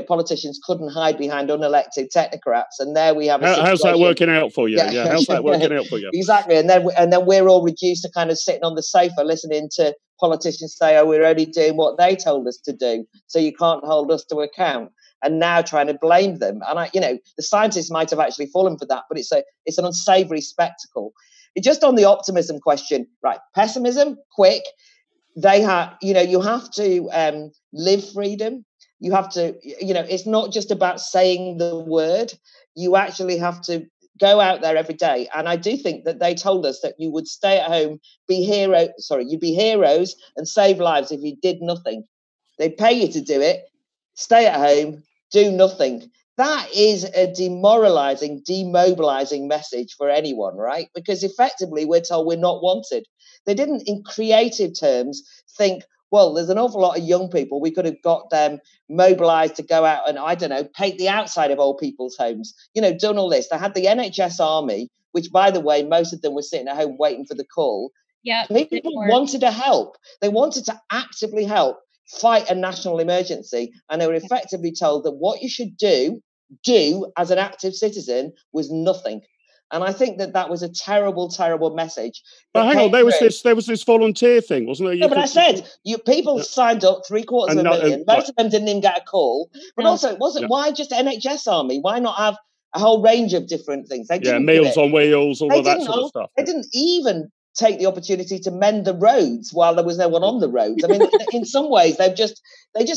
politicians couldn't hide behind unelected technocrats. And there we have a situation. How's that working out for you? Yeah. How's that working out for you? Exactly. And then we're all reduced to kind of sitting on the sofa listening to politicians say, oh, we're only doing what they told us to do, so you can't hold us to account, and now trying to blame them. And, the scientists might have actually fallen for that, but it's an unsavoury spectacle. Just on the optimism question, right, pessimism, quick. They have, you have to live freedom. You have to, it's not just about saying the word. You actually have to go out there every day. And I do think that they told us that you would stay at home, you'd be heroes and save lives if you did nothing. They'd pay you to do it, stay at home, do nothing. That is a demoralizing, demobilizing message for anyone, right? Because effectively we're told we're not wanted. They didn't, in creative terms, think, well, there's an awful lot of young people. We could have got them mobilized to go out and, I don't know, paint the outside of old people's homes, done all this. They had the NHS army, which, by the way, most of them were sitting at home waiting for the call. Yeah, people wanted to help. They wanted to actively help fight a national emergency. And they were effectively told that what you should do as an active citizen was nothing. And I think that was a terrible, terrible message. But hang on, there was this volunteer thing, wasn't there? But I said, people signed up, 750,000. Most of them didn't even get a call. But also, it wasn't, why just NHS Army? Why not have a whole range of different things? They didn't Meals on Wheels, all of that sort of stuff. They didn't even take the opportunity to mend the roads while there was no one on the roads. I mean, in some ways, they just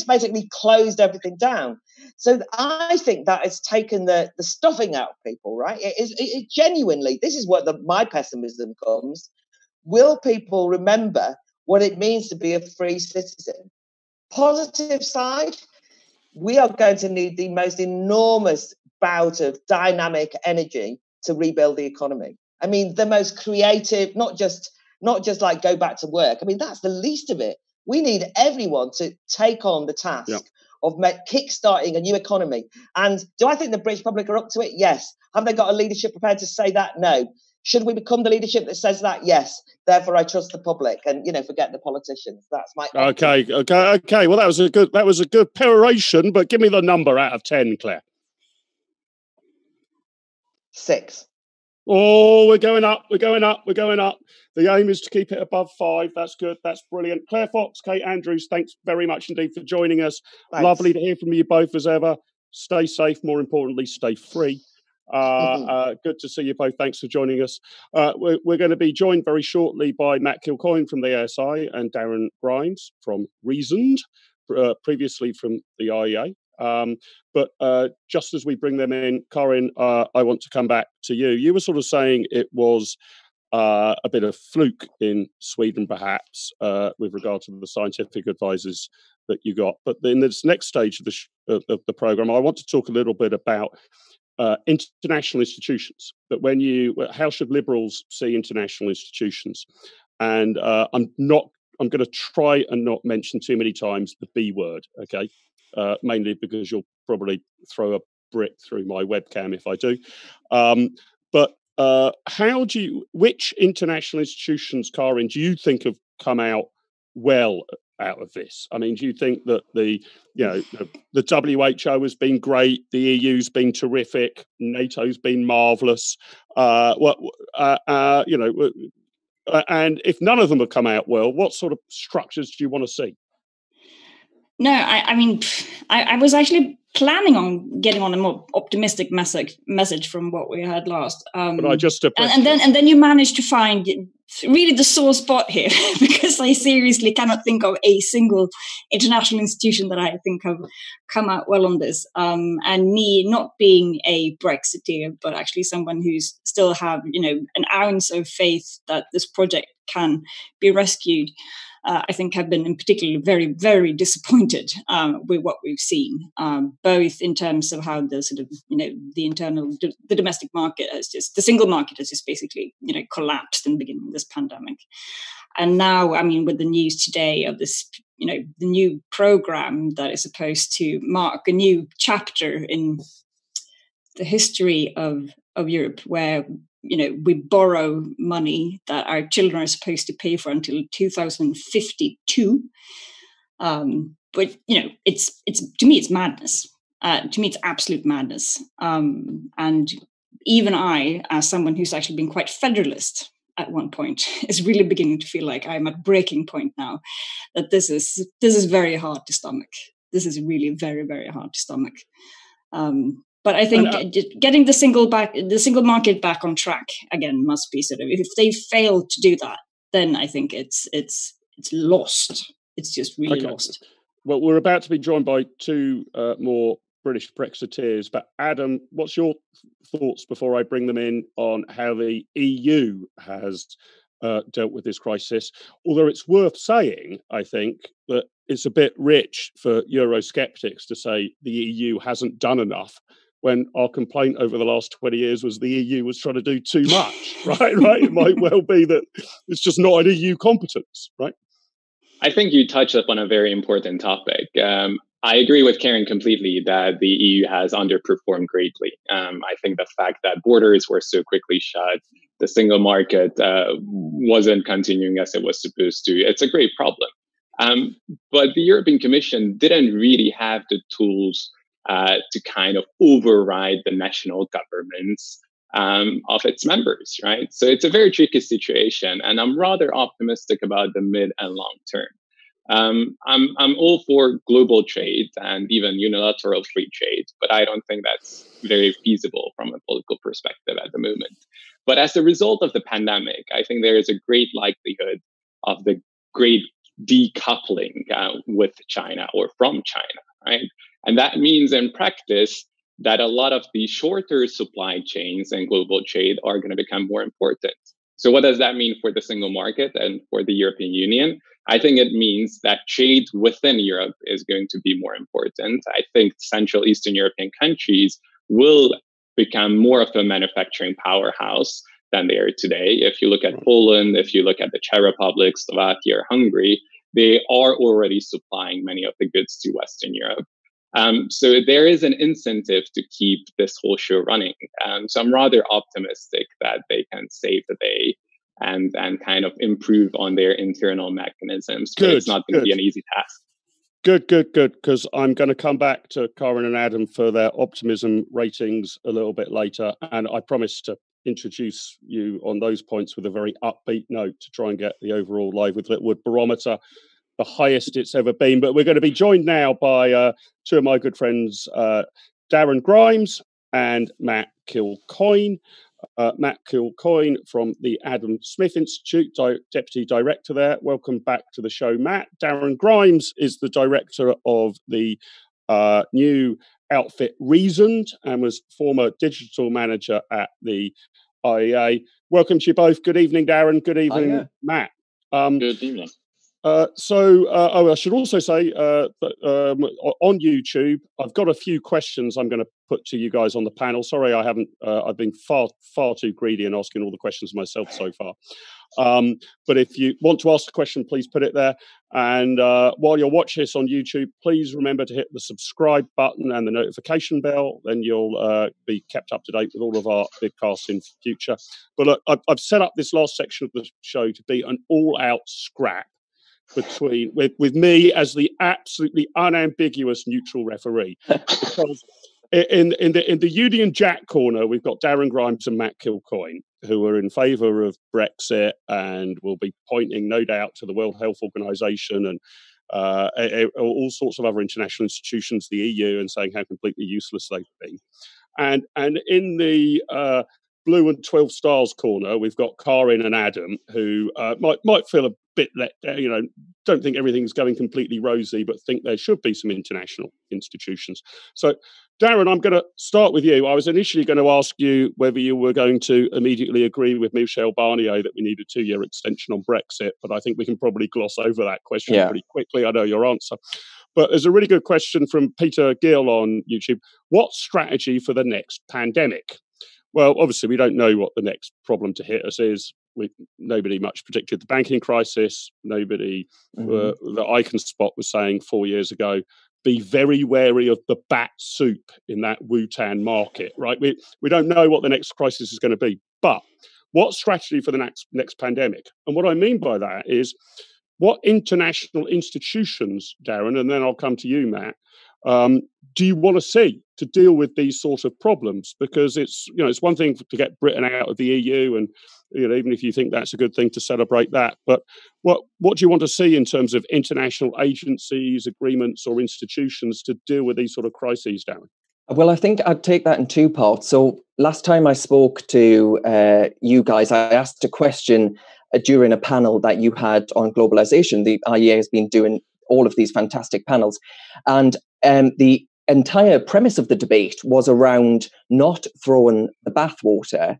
basically closed everything down. So I think that it's taken the stuffing out of people, right? It genuinely, this is where my pessimism comes. Will people remember what it means to be a free citizen? Positive side, we are going to need the most enormous bout of dynamic energy to rebuild the economy. I mean, the most creative, not just like go back to work. I mean, that's the least of it. We need everyone to take on the task of kickstarting a new economy. And do I think the British public are up to it? Yes. Have they got a leadership prepared to say that? No. Should we become the leadership that says that? Yes. Therefore, I trust the public and, forget the politicians. That's my opinion. Okay. Well, that was a good peroration, but give me the number out of 10, Claire. 6. Oh, we're going up. The aim is to keep it above 5. That's good. That's brilliant. Claire Fox, Kate Andrews, thanks very much indeed for joining us. Thanks. Lovely to hear from you both as ever. Stay safe. More importantly, stay free. Good to see you both. Thanks for joining us. We're going to be joined very shortly by Matt Kilcoyne from the ASI and Darren Grimes from Reasoned, previously from the IEA. But just as we bring them in, Karin, I want to come back to you. You were sort of saying it was a bit of fluke in Sweden, perhaps, with regard to the scientific advisors that you got. But in this next stage of the programme, I want to talk a little bit about international institutions, that when you, how should liberals see international institutions? And I'm going to try and not mention too many times the B word, okay? Mainly because you'll probably throw a brick through my webcam if I do. How do you, which international institutions, Karin, do you think have come out well out of this? I mean, do you think that the WHO has been great, the EU's been terrific, NATO's been marvellous, and if none of them have come out well, what sort of structures do you want to see? No, I mean, I was actually planning on getting on a more optimistic message from what we had last. But I just and then you managed to find really the sore spot here, because I seriously cannot think of a single international institution that I think have come out well on this. And me not being a Brexiteer, but actually someone who's still have an ounce of faith that this project can be rescued. I think have been in particular very, very disappointed with what we've seen, both in terms of how the sort of, the domestic market has just, the single market has just basically, collapsed in the beginning of this pandemic. And now, I mean, with the news today of this, the new program that is supposed to mark a new chapter in the history of Europe, where we borrow money that our children are supposed to pay for until 2052. But, it's to me, it's madness. To me, it's absolute madness. And even I, as someone who's actually been quite federalist at one point, is really beginning to feel like I'm at breaking point now, that this is very hard to stomach. This is really very, very hard to stomach. But I think getting the single market back on track again must be sort of, if they fail to do that, then I think it's lost. It's just really lost. Well, we're about to be joined by two more British Brexiteers, but Adam, what's your thoughts before I bring them in on how the EU has dealt with this crisis? Although it's worth saying, I think, that it's a bit rich for Eurosceptics to say the EU hasn't done enough, when our complaint over the last 20 years was the EU was trying to do too much, right? It might well be that it's just not an EU competence, right? I think you touched upon a very important topic. I agree with Karin completely that the EU has underperformed greatly. I think the fact that borders were so quickly shut, the single market wasn't continuing as it was supposed to, it's a great problem. But the European Commission didn't really have the tools to kind of override the national governments of its members, right? So it's a very tricky situation, and I'm rather optimistic about the mid and long term. I'm all for global trade and even unilateral free trade, but I don't think that's very feasible from a political perspective at the moment. But as a result of the pandemic, I think there is a great likelihood of the great decoupling with China or from China, right? And that means in practice that a lot of the shorter supply chains and global trade are going to become more important. So what does that mean for the single market and for the European Union? I think it means that trade within Europe is going to be more important. I think Central Eastern European countries will become more of a manufacturing powerhouse than they are today. If you look at Poland, if you look at the Czech Republic, Slovakia, or Hungary, they are already supplying many of the goods to Western Europe. So there is an incentive to keep this whole show running. So I'm rather optimistic that they can save the day and kind of improve on their internal mechanisms. But it's not going to be an easy task. Good, because I'm going to come back to Karin and Adam for their optimism ratings a little bit later. And I promise to introduce you on those points with a very upbeat note to try and get the overall Live with Littlewood barometer the highest it's ever been. But we're going to be joined now by two of my good friends, Darren Grimes and Matt Kilcoyne. Matt Kilcoyne from the Adam Smith Institute, Deputy Director there. Welcome back to the show, Matt. Darren Grimes is the Director of the new outfit Reasoned and was former Digital Manager at the IEA. Welcome to you both. Good evening, Darren. Good evening, Matt. Good evening. I should also say that on YouTube, I've got a few questions I'm going to put to you guys on the panel. Sorry, I haven't. I've been far too greedy in asking all the questions myself so far. But if you want to ask a question, please put it there. And while you're watching this on YouTube, please remember to hit the subscribe button and the notification bell. Then you'll be kept up to date with all of our vidcasts in future. But look, I've set up this last section of the show to be an all-out scrap between with me as the absolutely unambiguous neutral referee. Because in the Union Jack corner, we've got Darren Grimes and Matt Kilcoyne, who are in favour of Brexit and will be pointing, no doubt, to the World Health Organization and all sorts of other international institutions, the EU, and saying how completely useless they've been. And in the Blue and 12 Stars corner, we've got Karin and Adam, who might feel a bit let down, you know, don't think everything's going completely rosy, but think there should be some international institutions. So, Darren, I'm going to start with you. I was initially going to ask you whether you were going to immediately agree with Michel Barnier that we need a 2-year extension on Brexit, but I think we can probably gloss over that question pretty quickly. I know your answer. But there's a really good question from Peter Gill on YouTube. What strategy for the next pandemic? Well, obviously, we don't know what the next problem to hit us is. Nobody much predicted the banking crisis. Nobody that I can spot was saying 4 years ago, be very wary of the bat soup in that Wutan market, right? We don't know what the next crisis is going to be. But what strategy for the next pandemic? And what I mean by that is what international institutions, Darren, and then I'll come to you, Matt, do you want to see to deal with these sort of problems? Because it's, you know, it's one thing to get Britain out of the EU, and, you know, even if you think that's a good thing to celebrate that, but what do you want to see in terms of international agencies, agreements, or institutions to deal with these sort of crises, Darren? Well, I think I'd take that in two parts. So last time I spoke to you guys, I asked a question during a panel that you had on globalization. The IEA has been doing all of these fantastic panels, and the entire premise of the debate was around not throwing the bathwater,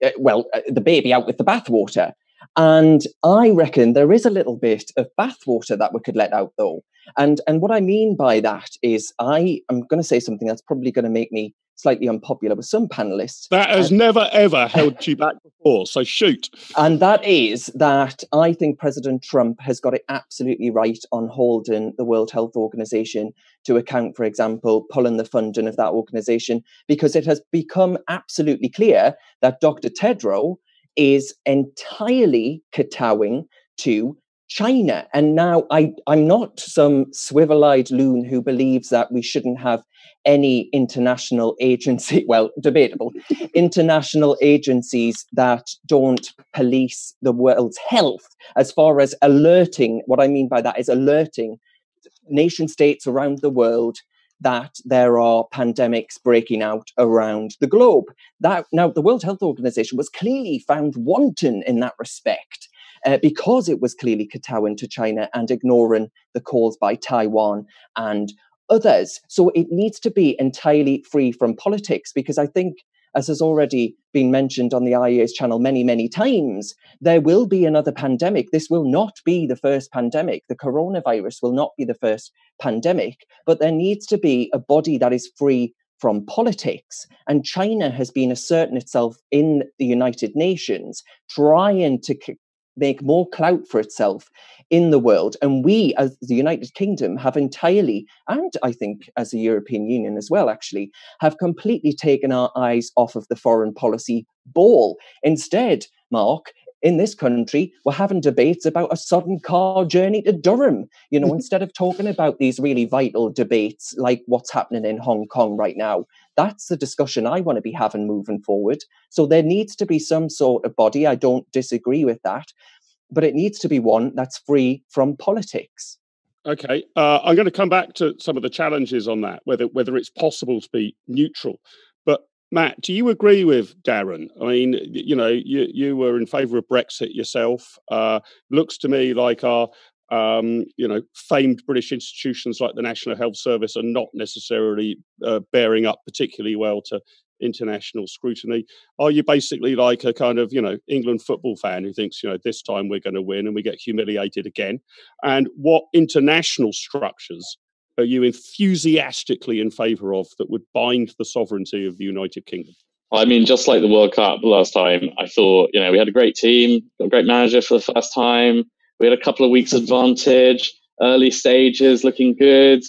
the baby out with the bathwater. And I reckon there is a little bit of bathwater that we could let out, though. And what I mean by that is I am going to say something that's probably going to make me slightly unpopular with some panelists. That has never, ever held you back before, so shoot. And that is that I think President Trump has got it absolutely right on holding the World Health Organization to account, for example, pulling the funding of that organization, because it has become absolutely clear that Dr. Tedrow is entirely kowtowing to China. And now I'm not some swivel-eyed loon who believes that we shouldn't have any international agency, well, debatable, international agencies that don't police the world's health as far as alerting. What I mean by that is alerting nation states around the world that there are pandemics breaking out around the globe. Now, the World Health Organization was clearly found wanting in that respect because it was clearly kowtowing to China and ignoring the calls by Taiwan and others. So it needs to be entirely free from politics, because I think, as has already been mentioned on the IEA's channel many, many times, there will be another pandemic. This will not be the first pandemic. The coronavirus will not be the first pandemic, but there needs to be a body that is free from politics. And China has been asserting itself in the United Nations, trying to make more clout for itself in the world. And we, as the United Kingdom, have entirely, and I think as the European Union as well, actually, have completely taken our eyes off of the foreign policy ball. Instead, Mark, in this country, we're having debates about a sodden car journey to Durham, you know, instead of talking about these really vital debates like what's happening in Hong Kong right now. That's the discussion I want to be having moving forward. So there needs to be some sort of body. I don't disagree with that, but it needs to be one that's free from politics. Okay, I'm going to come back to some of the challenges on that, whether it's possible to be neutral. Matt, do you agree with Darren? I mean, you know, you were in favour of Brexit yourself. Looks to me like our, you know, famed British institutions like the National Health Service are not necessarily bearing up particularly well to international scrutiny? Are you basically like a kind of, England football fan who thinks, this time we're going to win and we get humiliated again? And what international structures are you enthusiastically in favour of that would bind the sovereignty of the United Kingdom? I mean, just like the World Cup last time, I thought, we had a great team, got a great manager for the first time. We had a couple of weeks advantage, early stages looking good.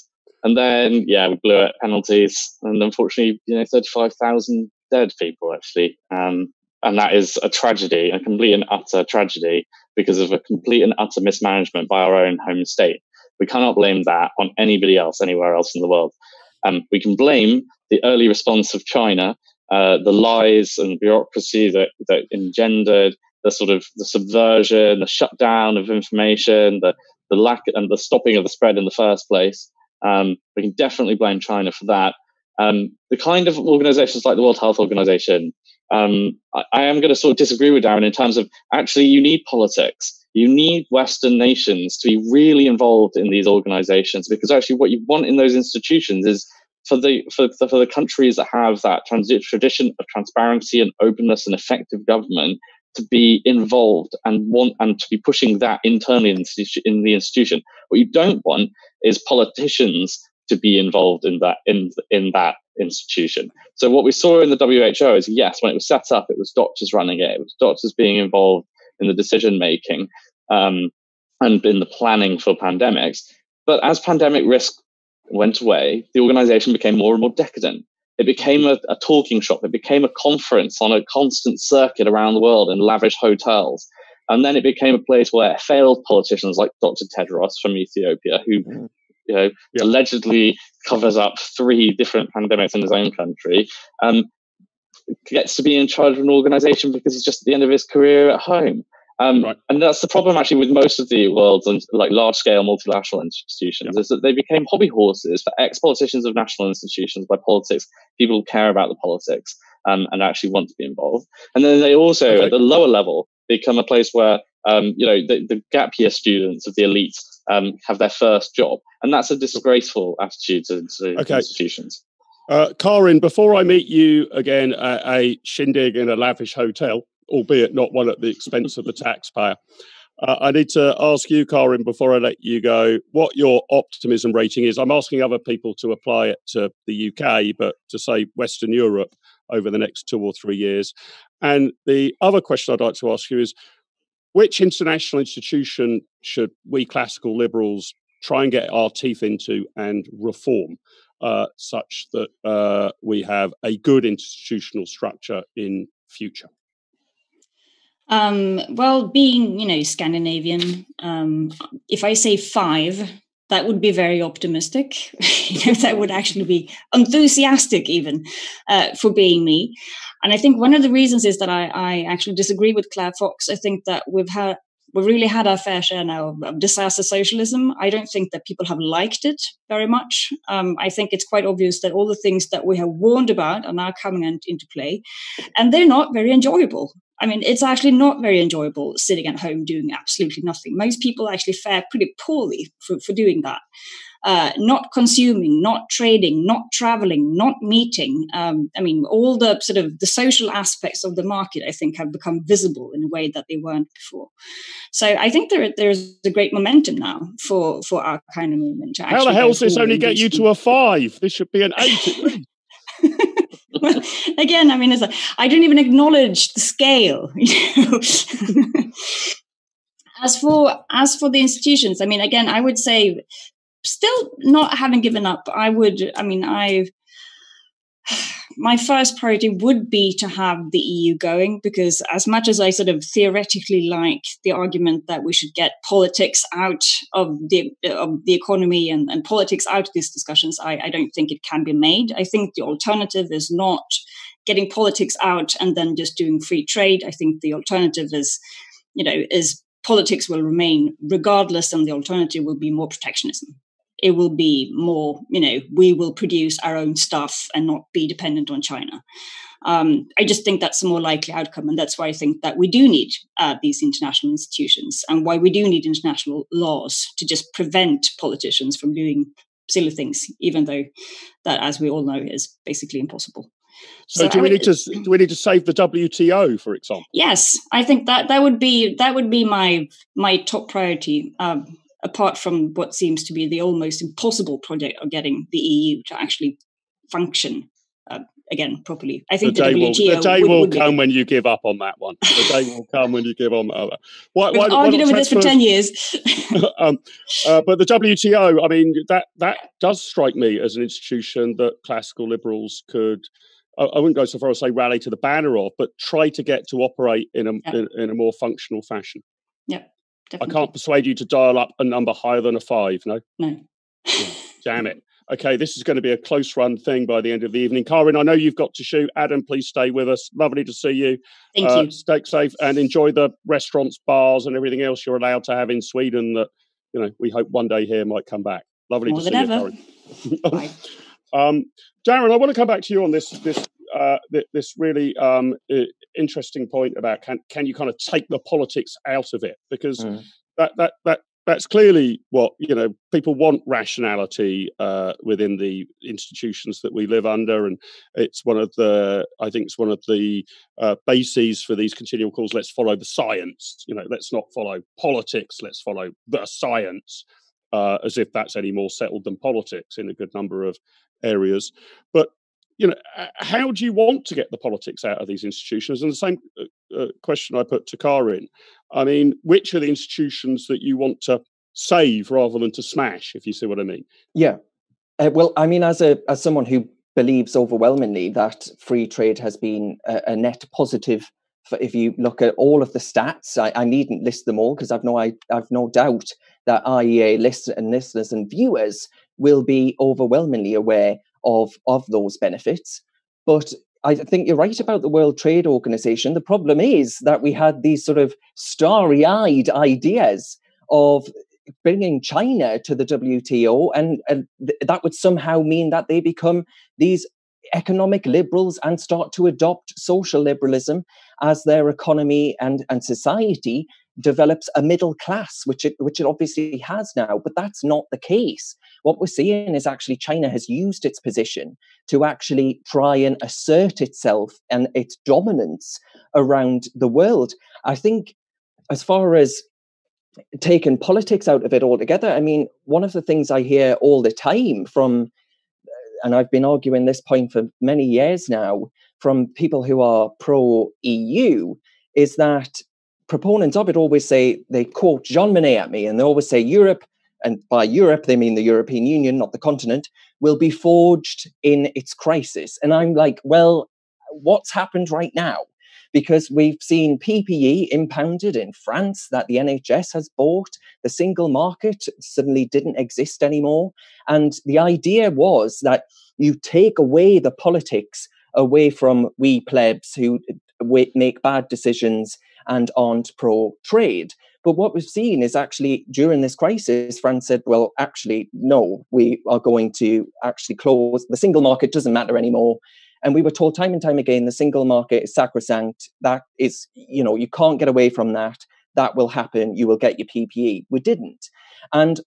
And then, we blew it, penalties. And unfortunately, 35,000 dead people, actually. And that is a tragedy, a complete and utter tragedy, because of a complete and utter mismanagement by our own home state. We cannot blame that on anybody else, anywhere else in the world. We can blame the early response of China, the lies and bureaucracy that engendered the sort of the subversion, the shutdown of information, the lack and the stopping of the spread in the first place. We can definitely blame China for that. The kind of organizations like the World Health Organization, I am going to sort of disagree with Darren in terms of actually you need politics. You need Western nations to be really involved in these organizations, because actually what you want in those institutions is for the countries that have that tradition of transparency and openness and effective government to be involved and to be pushing that internally in the institution. What you don't want is politicians to be involved in that institution. So what we saw in the WHO is, yes, when it was set up, it was doctors running it. It was doctors being involved in the decision making and in the planning for pandemics. But as pandemic risk went away, the organization became more and more decadent. It became a talking shop. It became a conference on a constant circuit around the world in lavish hotels. And then it became a place where failed politicians like Dr. Tedros from Ethiopia, who allegedly covers up 3 different pandemics in his own country, gets to be in charge of an organization because he's just at the end of his career at home. Right. And that's the problem actually with most of the world's large scale multilateral institutions is that they became hobby horses for ex-politicians of national institutions by politics, people who care about the politics and actually want to be involved. And then they also at the lower level become a place where, the gap year students of the elite have their first job. And that's a disgraceful attitude to institutions. Karin, before I meet you again at a shindig in a lavish hotel, albeit not one at the expense of the taxpayer, I need to ask you, Karin, before I let you go, what your optimism rating is. I'm asking other people to apply it to the UK, but to say Western Europe over the next 2 or 3 years. And the other question I'd like to ask you is, which international institution should we classical liberals try and get our teeth into and reform, such that we have a good institutional structure in future? Well, being, Scandinavian, if I say 5, that would be very optimistic. That would actually be enthusiastic even for being me. And I think one of the reasons is that I actually disagree with Claire Fox. I think that we've really had our fair share now of disaster socialism. I don't think that people have liked it very much. I think it's quite obvious that all the things that we have warned about are now coming into play, and they're not very enjoyable. I mean, it's actually not very enjoyable sitting at home doing absolutely nothing. Most people actually fare pretty poorly for doing that. Not consuming, not trading, not traveling, not meeting. All the sort of the social aspects of the market, I think, have become visible in a way that they weren't before. So I think there's a great momentum now for our kind of movement. How the hell's this only get you to a 5? This should be an 8. Well, again, it's like, I don't even acknowledge the scale. As for the institutions, again, I would say, still not having given up. My first priority would be to have the EU going, because as much as I sort of theoretically like the argument that we should get politics out of the economy and politics out of these discussions, I don't think it can be made. I think the alternative is not getting politics out and then just doing free trade. I think the alternative is, politics will remain regardless, and the alternative will be more protectionism. It will be more, we will produce our own stuff and not be dependent on China. I just think that's a more likely outcome. And that's why I think that we do need these international institutions, and why we do need international laws to just prevent politicians from doing silly things, even though that, as we all know, is basically impossible. So do we need to save the WTO, for example? Yes, I think that would be my top priority. Apart from what seems to be the almost impossible project of getting the EU to actually function again properly. I think the day will come when you give up on that one. The day will come when you give on that. We've argued with this for 10 years. But the WTO, I mean, that does strike me as an institution that classical liberals could, I wouldn't go so far as say rally to the banner of, but try to get to operate in a more functional fashion. Yeah. Definitely. I can't persuade you to dial up a number higher than a 5, no? No. Damn it. Okay, this is going to be a close-run thing by the end of the evening. Karin, I know you've got to shoot. Adam, please stay with us. Lovely to see you. Thank you. Stay safe and enjoy the restaurants, bars and everything else you're allowed to have in Sweden that, you know, we hope one day here might come back. Lovely More to than see ever. You, Karin. Darren, I want to come back to you on this really interesting point about can you kind of take the politics out of it, because that's clearly what, you know, people want rationality within the institutions that we live under, and it's one of the bases for these continual calls. Let's follow the science, you know, let's not follow politics, let's follow the science, as if that's any more settled than politics in a good number of areas. But you know, how do you want to get the politics out of these institutions? And the same question I put to Karin. I mean, which are the institutions that you want to save rather than to smash, if you see what I mean? Yeah. Well, I mean, as someone who believes overwhelmingly that free trade has been a net positive, for, if you look at all of the stats, I needn't list them all because I've no doubt that IEA listeners and viewers will be overwhelmingly aware of those benefits. But I think you're right about the World Trade Organization. The problem is that we had these sort of starry-eyed ideas of bringing China to the WTO, and that would somehow mean that they become these economic liberals and start to adopt social liberalism as their economy and society develops a middle class, which it obviously has now, but that's not the case. What we're seeing is actually China has used its position to actually try and assert itself and its dominance around the world. I think as far as taking politics out of it altogether, I mean, one of the things I hear all the time from, and I've been arguing this point for many years now, from people who are pro-EU, is that proponents of it always say, they quote Jean Monnet at me, and they always say Europe, and by Europe they mean the European Union, not the continent, will be forged in its crisis. And I'm like, well, what's happened right now? Because we've seen PPE impounded in France that the NHS has bought. The single market suddenly didn't exist anymore. And the idea was that you take away the politics away from we plebs who make bad decisions and aren't pro-trade. But what we've seen is actually during this crisis, France said, well, actually, no, we are going to actually close. The single market doesn't matter anymore. And we were told time and time again, the single market is sacrosanct. That is, you know, you can't get away from that. That will happen. You will get your PPE. We didn't. And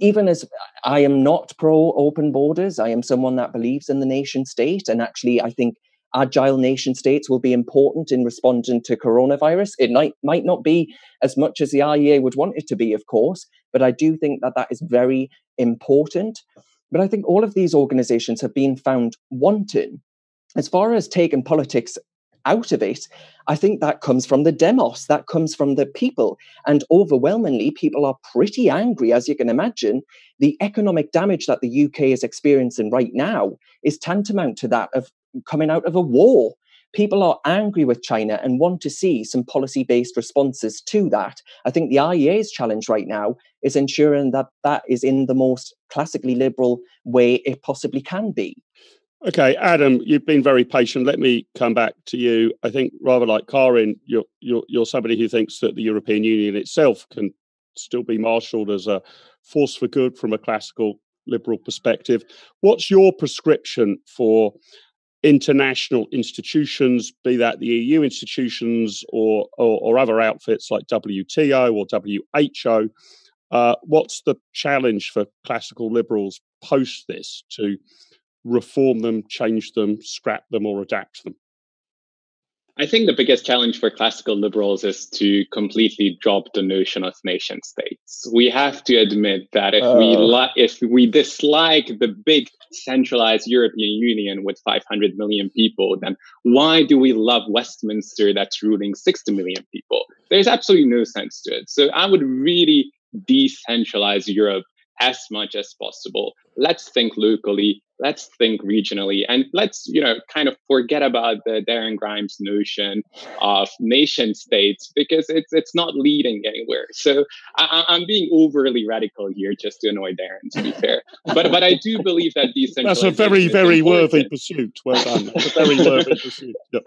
even as I am not pro-open borders, I am someone that believes in the nation state. And actually, I think agile nation states will be important in responding to coronavirus. It might not be as much as the IEA would want it to be, of course, but I do think that that is very important. But I think all of these organizations have been found wanting. As far as taking politics out of it, I think that comes from the demos, that comes from the people. And overwhelmingly, people are pretty angry, as you can imagine. The economic damage that the UK is experiencing right now is tantamount to that of coming out of a war. People are angry with China and want to see some policy-based responses to that. I think the IEA's challenge right now is ensuring that that is in the most classically liberal way it possibly can be. Okay, Adam, you've been very patient. Let me come back to you. I think rather like Karin, you're somebody who thinks that the European Union itself can still be marshalled as a force for good from a classical liberal perspective. What's your prescription for international institutions, be that the EU institutions or other outfits like WTO or WHO? What's the challenge for classical liberals post this to reform them, change them, scrap them, or adapt them? I think the biggest challenge for classical liberals is to completely drop the notion of nation states. We have to admit that if we dislike the big centralized European Union with 500 million people, then why do we love Westminster that's ruling 60 million people? There's absolutely no sense to it. So I would really decentralize Europe as much as possible. Let's think locally, let's think regionally, and let's, kind of forget about the Darren Grimes notion of nation states, because it's not leading anywhere. So I'm being overly radical here just to annoy Darren, to be fair. But I do believe that decentralization. That's a very, very worthy pursuit. Well done. It's a very worthy pursuit. Yeah.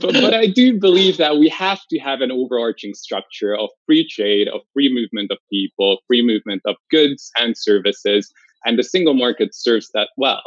But I do believe that we have to have an overarching structure of free trade, of free movement of people, free movement of goods and services. And the single market serves that well.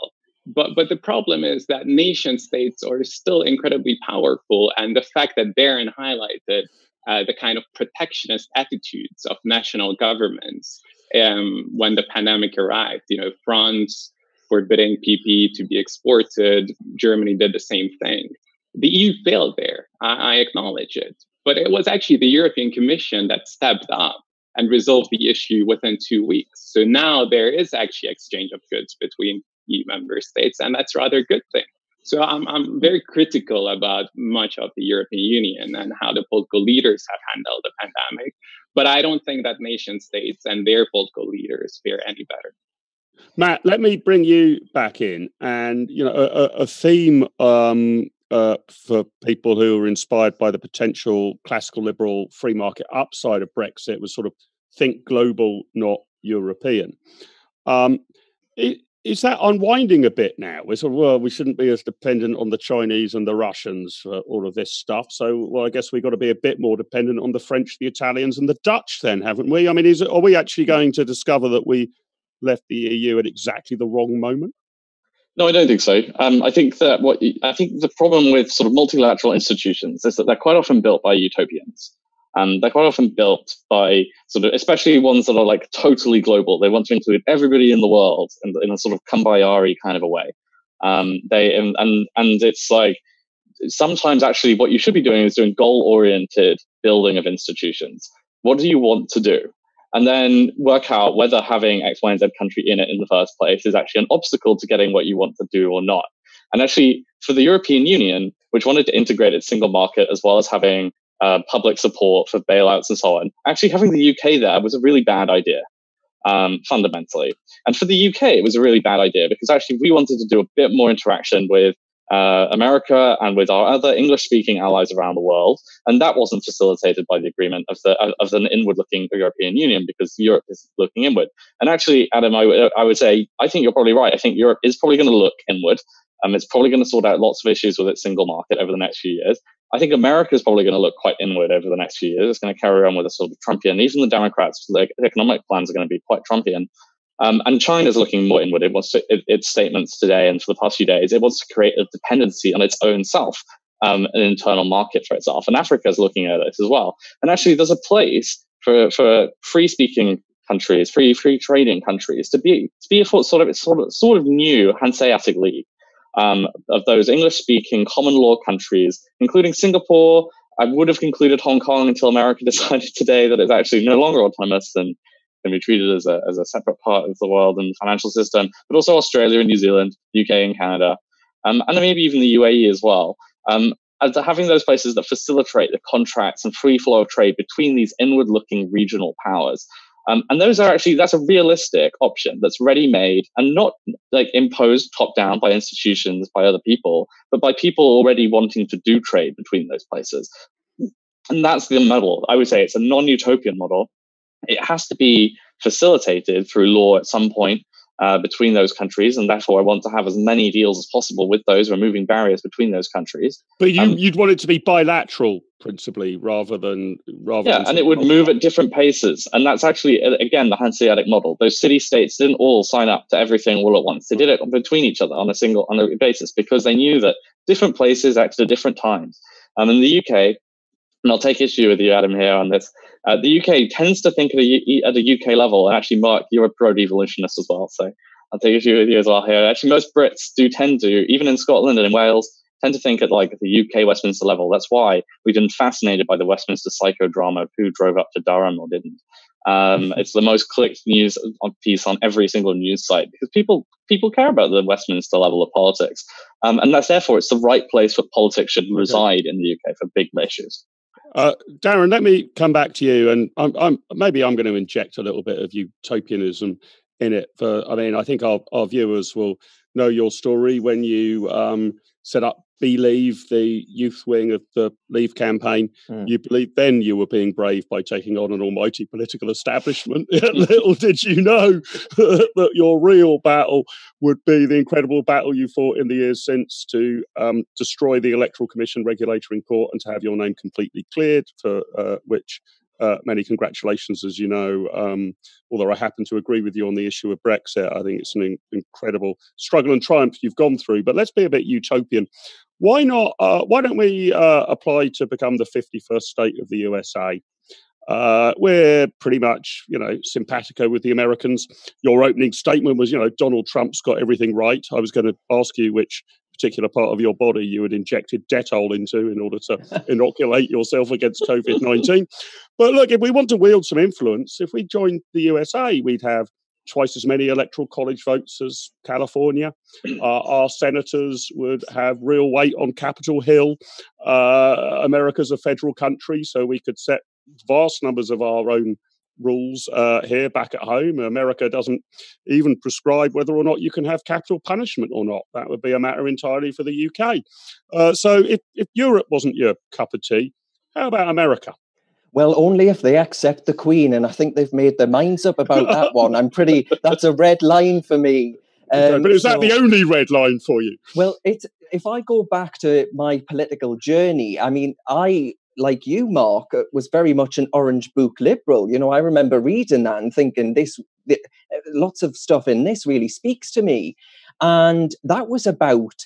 But the problem is that nation states are still incredibly powerful. And the fact that Darren highlighted the kind of protectionist attitudes of national governments when the pandemic arrived, France forbidding PPE to be exported, Germany did the same thing. The EU failed there. I acknowledge it. But it was actually the European Commission that stepped up and resolve the issue within 2 weeks. So now there is actually exchange of goods between EU member states, and that's a rather good thing. So I'm very critical about much of the European Union and how the political leaders have handled the pandemic, but I don't think that nation states and their political leaders fare any better. Matt, let me bring you back in. And, a theme for people who are inspired by the potential classical liberal free market upside of Brexit was sort of think global, not European. Is that unwinding a bit now? It's sort of, well, we shouldn't be as dependent on the Chinese and the Russians for all of this stuff. So, well, I guess we've got to be a bit more dependent on the French, the Italians and the Dutch then, haven't we? I mean, are we actually going to discover that we left the EU at exactly the wrong moment? No, I don't think so. I think the problem with sort of multilateral institutions is that they're quite often built by utopians, and they're quite often built by sort of, especially ones that are like totally global. They want to include everybody in the world in a sort of kumbayari kind of a way. And it's like sometimes actually what you should be doing is doing goal-oriented building of institutions. What do you want to do? And then work out whether having X, Y, and Z country in it in the first place is actually an obstacle to getting what you want to do or not. And actually, for the European Union, which wanted to integrate its single market as well as having public support for bailouts and so on, actually having the UK there was a really bad idea, fundamentally. And for the UK, it was a really bad idea because actually we wanted to do a bit more interaction with America and with our other English-speaking allies around the world, and that wasn't facilitated by the agreement of the inward-looking European Union because Europe is looking inward. And actually, Adam, I would say I think you're probably right. I think Europe is probably going to look inward. It's probably going to sort out lots of issues with its single market over the next few years. I think America is probably going to look quite inward over the next few years. It's going to carry on with a sort of Trumpian. Even the Democrats' economic plans are going to be quite Trumpian. And China's looking more inward. It wants to, its statements today and for the past few days, it wants to create a dependency on its own self, an internal market for itself. And Africa's looking at it as well. And actually, there's a place for free-speaking countries, free trading countries, to be a sort of new Hanseatic League of those English-speaking common law countries, including Singapore. I would have concluded Hong Kong until America decided today that it's actually no longer autonomous and can be treated as a separate part of the world and the financial system, but also Australia and New Zealand, UK and Canada, and maybe even the UAE as well. As having those places that facilitate the contracts and free flow of trade between these inward-looking regional powers. And those are actually, that's a realistic option that's ready-made and not like imposed top-down by institutions, by other people, but by people already wanting to do trade between those places. And that's the model. I would say it's a non-utopian model. It has to be facilitated through law at some point between those countries, and therefore I want to have as many deals as possible with those, removing barriers between those countries. But you'd want it to be bilateral, principally, rather than and it would move at different paces. And that's actually, again, the Hanseatic model. Those city-states didn't all sign up to everything all at once. They did it between each other on a basis because they knew that different places acted at different times. In the UK, and I'll take issue with you, Adam, here on this. The UK tends to think at a UK level, and actually Mark, you're a pro-devolutionist as well. So I'll take a few with you as well here. Actually, most Brits do tend to, even in Scotland and in Wales, tend to think at like the UK Westminster level. That's why we've been fascinated by the Westminster psychodrama of who drove up to Durham or didn't. It's the most clicked news piece on every single news site because people care about the Westminster level of politics. And that's therefore it's the right place where politics should reside in the UK for big issues. Darren, let me come back to you, and I'm going to inject a little bit of utopianism in it. I think our viewers will know your story when you set up Be Leave, the youth wing of the Leave campaign. You believed then you were being brave by taking on an almighty political establishment. Little did you know that your real battle would be the incredible battle you fought in the years since to destroy the Electoral Commission, regulator in court, and to have your name completely cleared, for which many congratulations, as you know. Although I happen to agree with you on the issue of Brexit, I think it's an incredible struggle and triumph you've gone through. But let's be a bit utopian. Why not? Why don't we apply to become the 51st state of the USA? We're pretty much, simpatico with the Americans. Your opening statement was, Donald Trump's got everything right. I was going to ask you which particular part of your body you had injected Dettol into in order to inoculate yourself against COVID-19. But look, if we want to wield some influence, if we joined the USA, we'd have twice as many electoral college votes as California. Our senators would have real weight on Capitol Hill. America's a federal country, so we could set vast numbers of our own rules here back at home. America doesn't even prescribe whether or not you can have capital punishment or not. That would be a matter entirely for the UK. So if Europe wasn't your cup of tea, how about America? Well, only if they accept the Queen, and I think they've made their minds up about that one. That's a red line for me. But is that the only red line for you? Well, if I go back to my political journey, I, like you, Mark, was very much an Orange Book liberal. I remember reading that and thinking lots of stuff in this really speaks to me. And that was about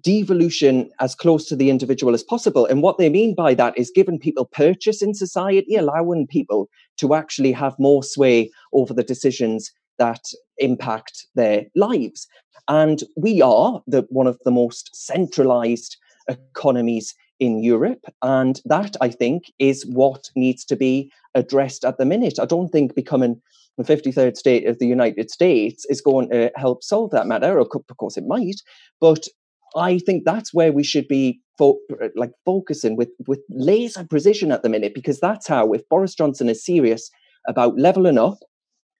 devolution as close to the individual as possible. And what they mean by that is giving people purchase in society, allowing people to actually have more sway over the decisions that impact their lives. And we are one of the most centralized economies in Europe. And that, I think, is what needs to be addressed at the minute. I don't think becoming the 53rd state of the United States is going to help solve that matter. Of course it might, but I think that's where we should be focusing with laser precision at the minute, because that's how, if Boris Johnson is serious about levelling up,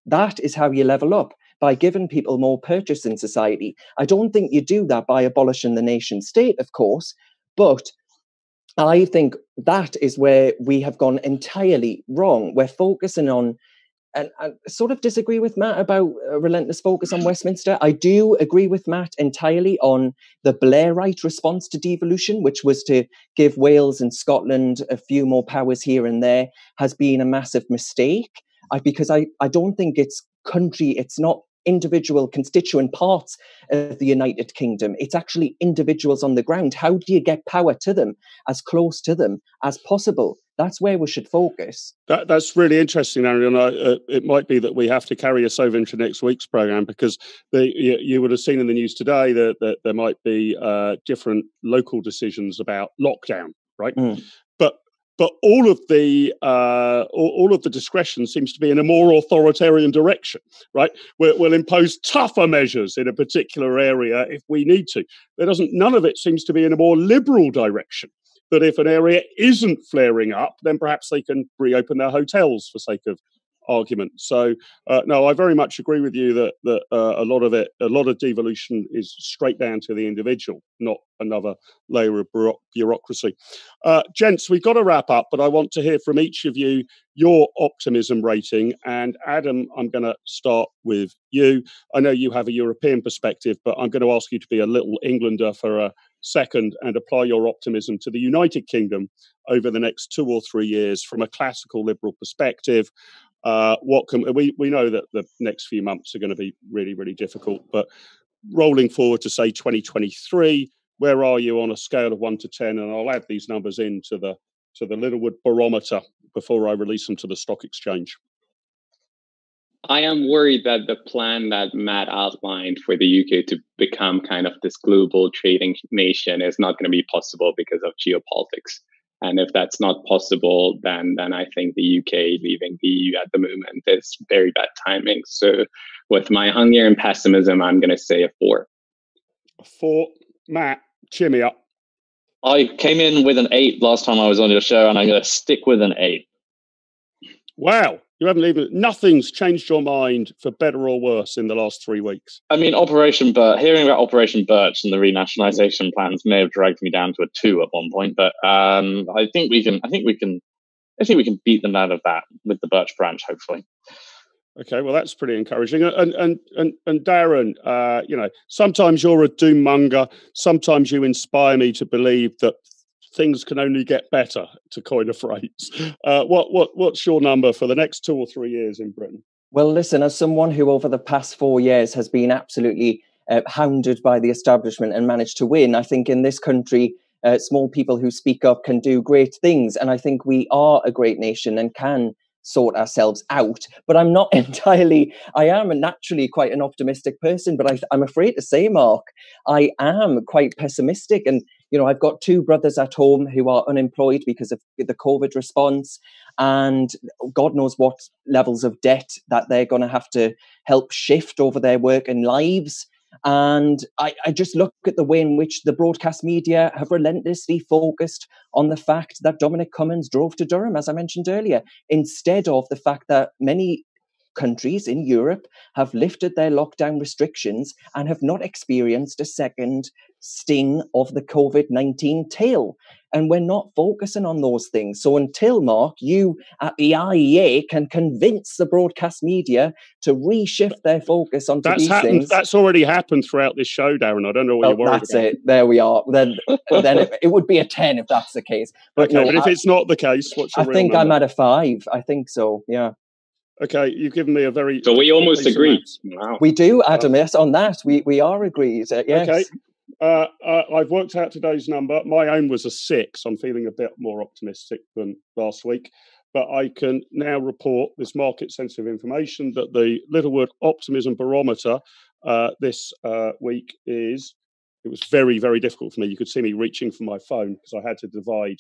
that is how you level up, by giving people more purchase in society. I don't think you do that by abolishing the nation state, of course, but I think that is where we have gone entirely wrong. We're focusing on, and I sort of disagree with Matt about a relentless focus on Westminster. I do agree with Matt entirely on the Blairite response to devolution, which was to give Wales and Scotland a few more powers here and there, has been a massive mistake, because I don't think it's country, it's not individual constituent parts of the United Kingdom. It's actually individuals on the ground. How do you get power to them, as close to them as possible? That's where we should focus. That's really interesting, Aaron. It might be that we have to carry us over into next week's programme, because you would have seen in the news today that there might be different local decisions about lockdown, right? But all of the discretion seems to be in a more authoritarian direction, right? We'll impose tougher measures in a particular area if we need to. None of it seems to be in a more liberal direction. That if an area isn't flaring up, then perhaps they can reopen their hotels, for sake of argument. So no, I very much agree with you that a lot of devolution is straight down to the individual, not another layer of bureaucracy. Gents, we've got to wrap up, but I want to hear from each of you your optimism rating. And Adam, I'm going to start with you. I know you have a European perspective, but I'm going to ask you to be a little Englander for a second and apply your optimism to the United Kingdom over the next 2 or 3 years from a classical liberal perspective. We know that the next few months are going to be really, really difficult, but rolling forward to, say, 2023, where are you on a scale of 1 to 10? And I'll add these numbers in to the Littlewood barometer before I release them to the stock exchange. I am worried that the plan that Matt outlined for the UK to become kind of this global trading nation is not going to be possible because of geopolitics. And if that's not possible, then I think the UK leaving the EU at the moment is very bad timing. So with my hunger and pessimism, I'm going to say a 4. 4. Matt, cheer me up. I came in with an 8 last time I was on your show, and I'm going to stick with an 8. Wow. You haven't even, nothing's changed your mind for better or worse in the last 3 weeks. I mean, Operation Birch, hearing about Operation Birch and the renationalisation plans may have dragged me down to a 2 at one point, but I think we can beat them out of that with the Birch branch, hopefully. Okay, well, that's pretty encouraging. And Darren, you know, sometimes you're a doommonger. Sometimes you inspire me to believe that things can only get better, to coin a phrase. What's your number for the next 2 or 3 years in Britain? Well, listen, as someone who over the past 4 years has been absolutely hounded by the establishment and managed to win, I think in this country, small people who speak up can do great things. And I think we are a great nation and can sort ourselves out. But I'm not entirely, I am naturally quite an optimistic person, but I'm afraid to say, Mark, I am quite pessimistic. And you know, I've got 2 brothers at home who are unemployed because of the COVID response, and God knows what levels of debt that they're going to have to help shift over their work and lives. And I just look at the way in which the broadcast media have relentlessly focused on the fact that Dominic Cummings drove to Durham, as I mentioned earlier, instead of the fact that many countries in Europe have lifted their lockdown restrictions and have not experienced a second sting of the COVID-19 tail. And we're not focusing on those things. So until, Mark, you at the IEA can convince the broadcast media to reshift their focus onto these things. That's already happened throughout this show, Darren. I don't know what you're worried about. That's it. There we are. Then it would be a 10 if that's the case. But, okay, no, but if it's not the case, what's your real number? I think I'm at a 5. I think so, yeah. Okay, you've given me a very... So we almost agreed. Wow. We do, Adam, yes, on that. We are agreed, yes. Okay, I've worked out today's number. My own was a 6. I'm feeling a bit more optimistic than last week. But I can now report this market-sensitive information that the Littlewood Optimism Barometer this week is... It was very, very difficult for me. You could see me reaching for my phone because I had to divide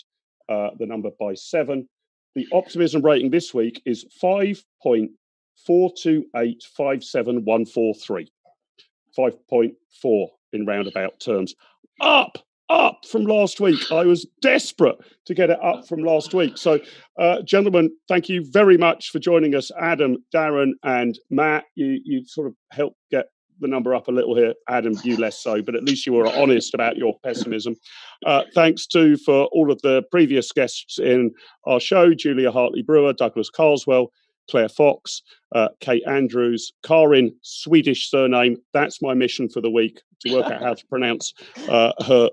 the number by 7. The optimism rating this week is 5.42857143. 5.4 in roundabout terms. Up from last week. I was desperate to get it up from last week. So, gentlemen, thank you very much for joining us. Adam, Darren and Matt, you sort of helped get the number up a little here. Adam, you less so, but at least you were honest about your pessimism. Thanks too for all of the previous guests in our show, Julia Hartley-Brewer, Douglas Carswell, Claire Fox, Kate Andrews, Karin, Swedish surname. That's my mission for the week, to work out how to pronounce her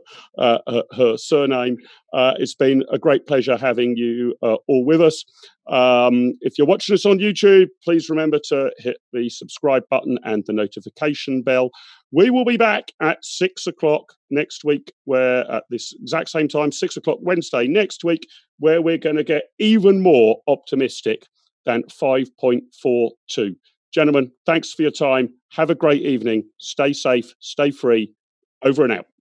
surname. It's been a great pleasure having you all with us. If you're watching us on YouTube, please remember to hit the subscribe button and the notification bell. We will be back at 6:00 next week, where at this exact same time, 6:00 Wednesday next week, where we're going to get even more optimistic than 5.42. Gentlemen, thanks for your time. Have a great evening. Stay safe, stay free. Over and out.